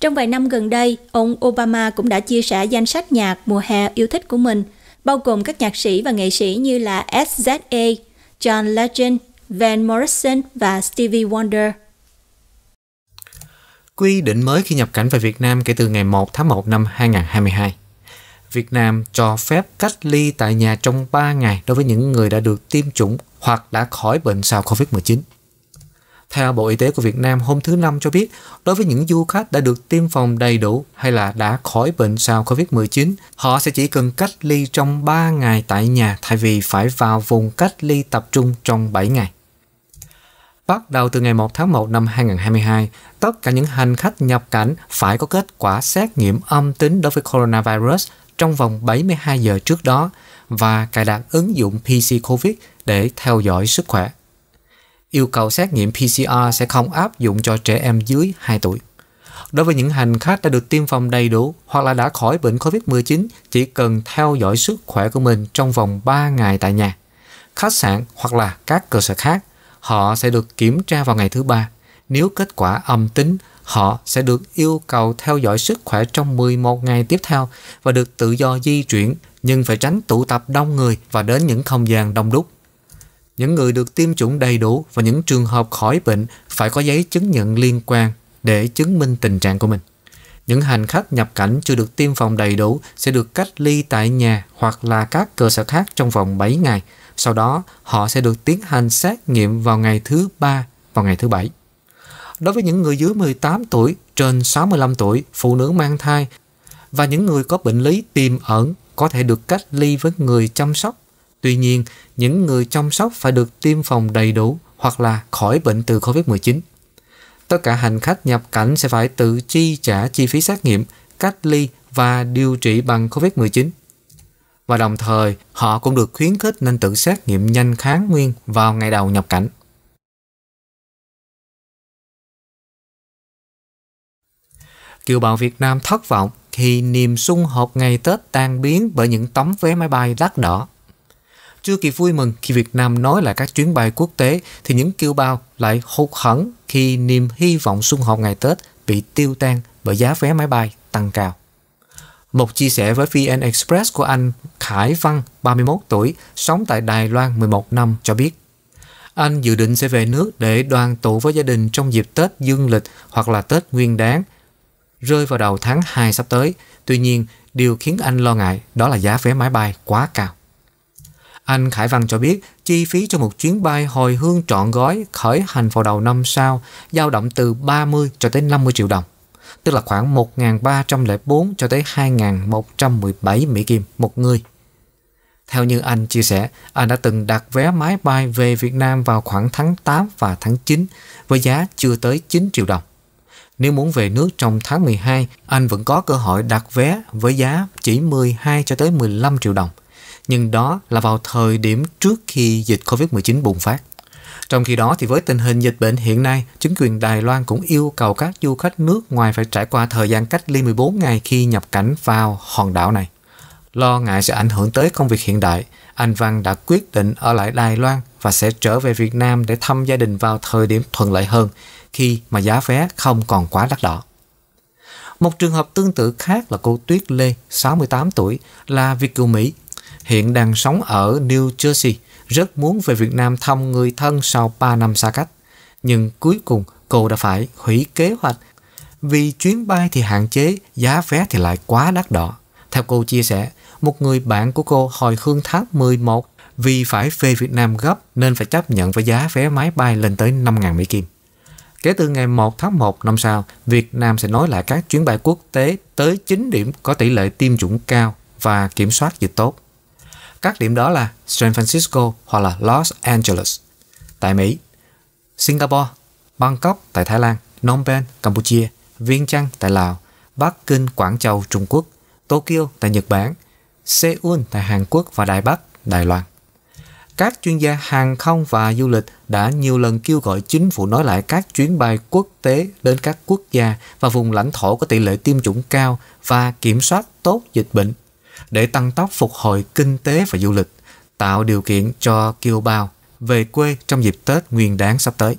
Trong vài năm gần đây, ông Obama cũng đã chia sẻ danh sách nhạc mùa hè yêu thích của mình, bao gồm các nhạc sĩ và nghệ sĩ như là SZA, John Legend, Van Morrison và Stevie Wonder. Quy định mới khi nhập cảnh về Việt Nam kể từ ngày 1 tháng 1 năm 2022. Việt Nam cho phép cách ly tại nhà trong 3 ngày đối với những người đã được tiêm chủng hoặc đã khỏi bệnh sau COVID-19. Theo Bộ Y tế của Việt Nam hôm thứ Năm cho biết, đối với những du khách đã được tiêm phòng đầy đủ hay là đã khỏi bệnh sau COVID-19, họ sẽ chỉ cần cách ly trong 3 ngày tại nhà thay vì phải vào vùng cách ly tập trung trong 7 ngày. Bắt đầu từ ngày 1 tháng 1 năm 2022, tất cả những hành khách nhập cảnh phải có kết quả xét nghiệm âm tính đối với coronavirus trong vòng 72 giờ trước đó và cài đặt ứng dụng PC COVID để theo dõi sức khỏe. Yêu cầu xét nghiệm PCR sẽ không áp dụng cho trẻ em dưới 2 tuổi. Đối với những hành khách đã được tiêm phòng đầy đủ hoặc là đã khỏi bệnh COVID-19, chỉ cần theo dõi sức khỏe của mình trong vòng 3 ngày tại nhà, khách sạn hoặc là các cơ sở khác, họ sẽ được kiểm tra vào ngày thứ 3. Nếu kết quả âm tính, họ sẽ được yêu cầu theo dõi sức khỏe trong 11 ngày tiếp theo và được tự do di chuyển, nhưng phải tránh tụ tập đông người và đến những không gian đông đúc. Những người được tiêm chủng đầy đủ và những trường hợp khỏi bệnh phải có giấy chứng nhận liên quan để chứng minh tình trạng của mình. Những hành khách nhập cảnh chưa được tiêm phòng đầy đủ sẽ được cách ly tại nhà hoặc là các cơ sở khác trong vòng 7 ngày. Sau đó, họ sẽ được tiến hành xét nghiệm vào ngày thứ 3 và ngày thứ 7. Đối với những người dưới 18 tuổi, trên 65 tuổi, phụ nữ mang thai và những người có bệnh lý tiềm ẩn có thể được cách ly với người chăm sóc. Tuy nhiên, những người chăm sóc phải được tiêm phòng đầy đủ hoặc là khỏi bệnh từ COVID-19. Tất cả hành khách nhập cảnh sẽ phải tự chi trả chi phí xét nghiệm, cách ly và điều trị bằng COVID-19. Và đồng thời, họ cũng được khuyến khích nên tự xét nghiệm nhanh kháng nguyên vào ngày đầu nhập cảnh. Kiều bào Việt Nam thất vọng khi niềm sum họp ngày Tết tan biến bởi những tấm vé máy bay đắt đỏ. Chưa kịp vui mừng khi Việt Nam nối lại các chuyến bay quốc tế thì những kiều bào lại hụt hẫng khi niềm hy vọng sum họp ngày Tết bị tiêu tan bởi giá vé máy bay tăng cao. Một chia sẻ với VN Express của anh Khải Văn, 31 tuổi, sống tại Đài Loan 11 năm cho biết, anh dự định sẽ về nước để đoàn tụ với gia đình trong dịp Tết dương lịch hoặc là Tết Nguyên Đán, rơi vào đầu tháng 2 sắp tới. Tuy nhiên, điều khiến anh lo ngại đó là giá vé máy bay quá cao. Anh Khải Văn cho biết, chi phí cho một chuyến bay hồi hương trọn gói khởi hành vào đầu năm sau dao động từ 30 cho tới 50 triệu đồng, tức là khoảng 1.304 cho tới 2.117 Mỹ Kim một người. Theo như anh chia sẻ, anh đã từng đặt vé máy bay về Việt Nam vào khoảng tháng 8 và tháng 9 với giá chưa tới 9 triệu đồng. Nếu muốn về nước trong tháng 12, anh vẫn có cơ hội đặt vé với giá chỉ 12 cho tới 15 triệu đồng. Nhưng đó là vào thời điểm trước khi dịch Covid-19 bùng phát. Trong khi đó, thì với tình hình dịch bệnh hiện nay, chính quyền Đài Loan cũng yêu cầu các du khách nước ngoài phải trải qua thời gian cách ly 14 ngày khi nhập cảnh vào hòn đảo này. Lo ngại sẽ ảnh hưởng tới công việc hiện đại, anh Văn đã quyết định ở lại Đài Loan và sẽ trở về Việt Nam để thăm gia đình vào thời điểm thuận lợi hơn, khi mà giá vé không còn quá đắt đỏ. Một trường hợp tương tự khác là cô Tuyết Lê, 68 tuổi, là Việt kiều Mỹ, hiện đang sống ở New Jersey, rất muốn về Việt Nam thăm người thân sau 3 năm xa cách. Nhưng cuối cùng cô đã phải hủy kế hoạch vì chuyến bay thì hạn chế, giá vé thì lại quá đắt đỏ. Theo cô chia sẻ, một người bạn của cô hồi hương tháng 11 vì phải về Việt Nam gấp nên phải chấp nhận với giá vé máy bay lên tới 5.000 Mỹ Kim. Kể từ ngày 1 tháng 1 năm sau, Việt Nam sẽ nối lại các chuyến bay quốc tế tới 9 điểm có tỷ lệ tiêm chủng cao và kiểm soát dịch tốt. Các điểm đó là San Francisco hoặc là Los Angeles tại Mỹ, Singapore, Bangkok tại Thái Lan, Phnom Penh, Campuchia, Viêng Chăn tại Lào, Bắc Kinh, Quảng Châu, Trung Quốc, Tokyo tại Nhật Bản, Seoul tại Hàn Quốc và Đài Bắc, Đài Loan. Các chuyên gia hàng không và du lịch đã nhiều lần kêu gọi chính phủ nối lại các chuyến bay quốc tế đến các quốc gia và vùng lãnh thổ có tỷ lệ tiêm chủng cao và kiểm soát tốt dịch bệnh để tăng tốc phục hồi kinh tế và du lịch, tạo điều kiện cho kiều bào về quê trong dịp Tết Nguyên Đán sắp tới.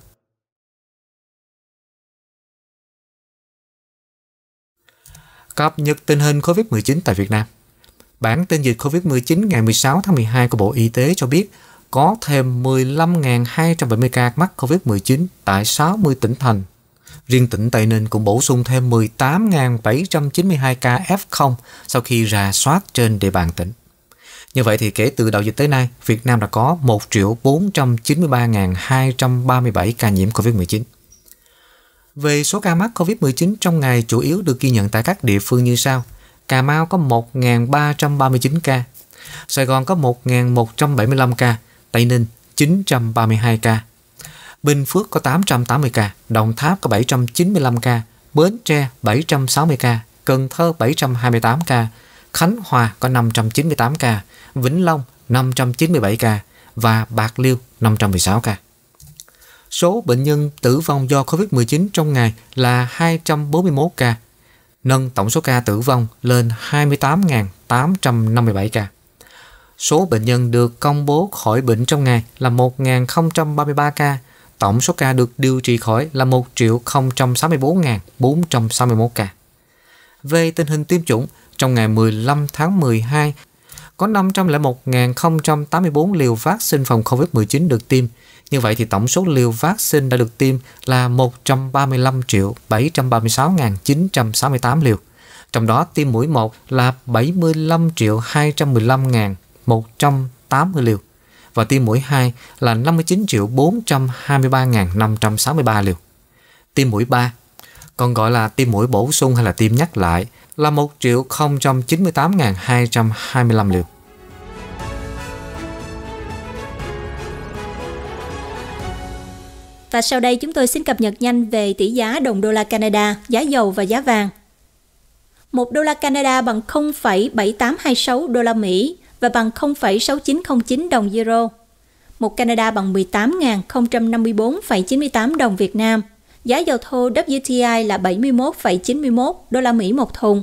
Cập nhật tình hình COVID-19 tại Việt Nam. Bản tin dịch COVID-19 ngày 16 tháng 12 của Bộ Y tế cho biết có thêm 15.270 ca mắc COVID-19 tại 60 tỉnh thành. Riêng tỉnh Tây Ninh cũng bổ sung thêm 18.792 ca F0 sau khi rà soát trên địa bàn tỉnh. Như vậy thì kể từ đầu dịch tới nay, Việt Nam đã có 1.493.237 ca nhiễm COVID-19. Về số ca mắc COVID-19 trong ngày chủ yếu được ghi nhận tại các địa phương như sau. Cà Mau có 1.339 ca, Sài Gòn có 1.175 ca, Tây Ninh 932 ca, Bình Phước có 880 ca, Đồng Tháp có 795 ca, Bến Tre 760 ca, Cần Thơ 728 ca, Khánh Hòa có 598 ca, Vĩnh Long 597 ca và Bạc Liêu 516 ca. Số bệnh nhân tử vong do COVID-19 trong ngày là 241 ca, nâng tổng số ca tử vong lên 28.857 ca. Số bệnh nhân được công bố khỏi bệnh trong ngày là 1.033 ca, tổng số ca được điều trị khỏi là 1.064.461 ca. Về tình hình tiêm chủng, trong ngày 15 tháng 12, có 501.084 liều vaccine phòng COVID-19 được tiêm. Như vậy thì tổng số liều vaccine đã được tiêm là 135.736.968 liều. Trong đó tiêm mũi 1 là 75.215.180 liều và tiêm mũi 2 là 59.423.563 liều. Tiêm mũi 3, còn gọi là tiêm mũi bổ sung hay là tiêm nhắc lại, là 1.098.225 liều. Và sau đây chúng tôi xin cập nhật nhanh về tỷ giá đồng đô la Canada, giá dầu và giá vàng. 1 đô la Canada bằng 0,7826 đô la Mỹ và bằng 0,6909 đồng euro. 1 Canada bằng 18.054,98 đồng Việt Nam. Giá dầu thô WTI là 71,91 đô la Mỹ một thùng.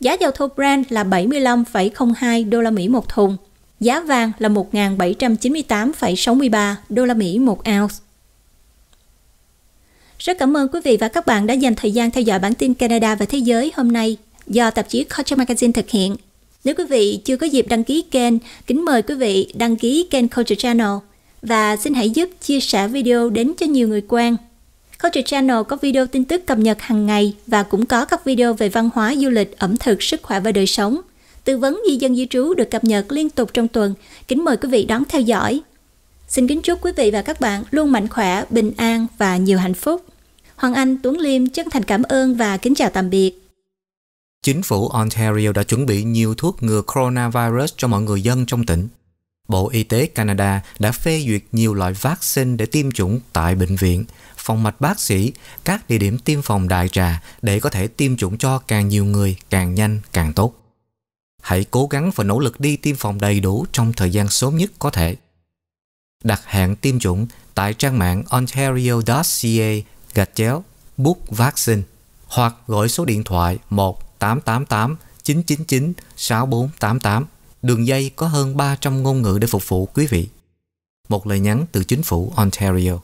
Giá dầu thô Brent là 75,02 đô la Mỹ một thùng. Giá vàng là 1.798,63 đô la Mỹ một ounce. Rất cảm ơn quý vị và các bạn đã dành thời gian theo dõi bản tin Canada và Thế giới hôm nay do tạp chí Culture Magazine thực hiện. Nếu quý vị chưa có dịp đăng ký kênh, kính mời quý vị đăng ký kênh Culture Channel và xin hãy giúp chia sẻ video đến cho nhiều người quen. Culture Channel có video tin tức cập nhật hàng ngày và cũng có các video về văn hóa, du lịch, ẩm thực, sức khỏe và đời sống. Tư vấn di dân di trú được cập nhật liên tục trong tuần. Kính mời quý vị đón theo dõi. Xin kính chúc quý vị và các bạn luôn mạnh khỏe, bình an và nhiều hạnh phúc. Hoàng Anh, Tuấn Liêm chân thành cảm ơn và kính chào tạm biệt. Chính phủ Ontario đã chuẩn bị nhiều thuốc ngừa coronavirus cho mọi người dân trong tỉnh. Bộ Y tế Canada đã phê duyệt nhiều loại vaccine để tiêm chủng tại bệnh viện, phòng mạch bác sĩ, các địa điểm tiêm phòng đại trà để có thể tiêm chủng cho càng nhiều người, càng nhanh, càng tốt. Hãy cố gắng và nỗ lực đi tiêm phòng đầy đủ trong thời gian sớm nhất có thể. Đặt hẹn tiêm chủng tại trang mạng ontario.ca/book vaccine hoặc gọi số điện thoại 1-888-999-6488. Đường dây có hơn 300 ngôn ngữ để phục vụ quý vị. Một lời nhắn từ chính phủ Ontario.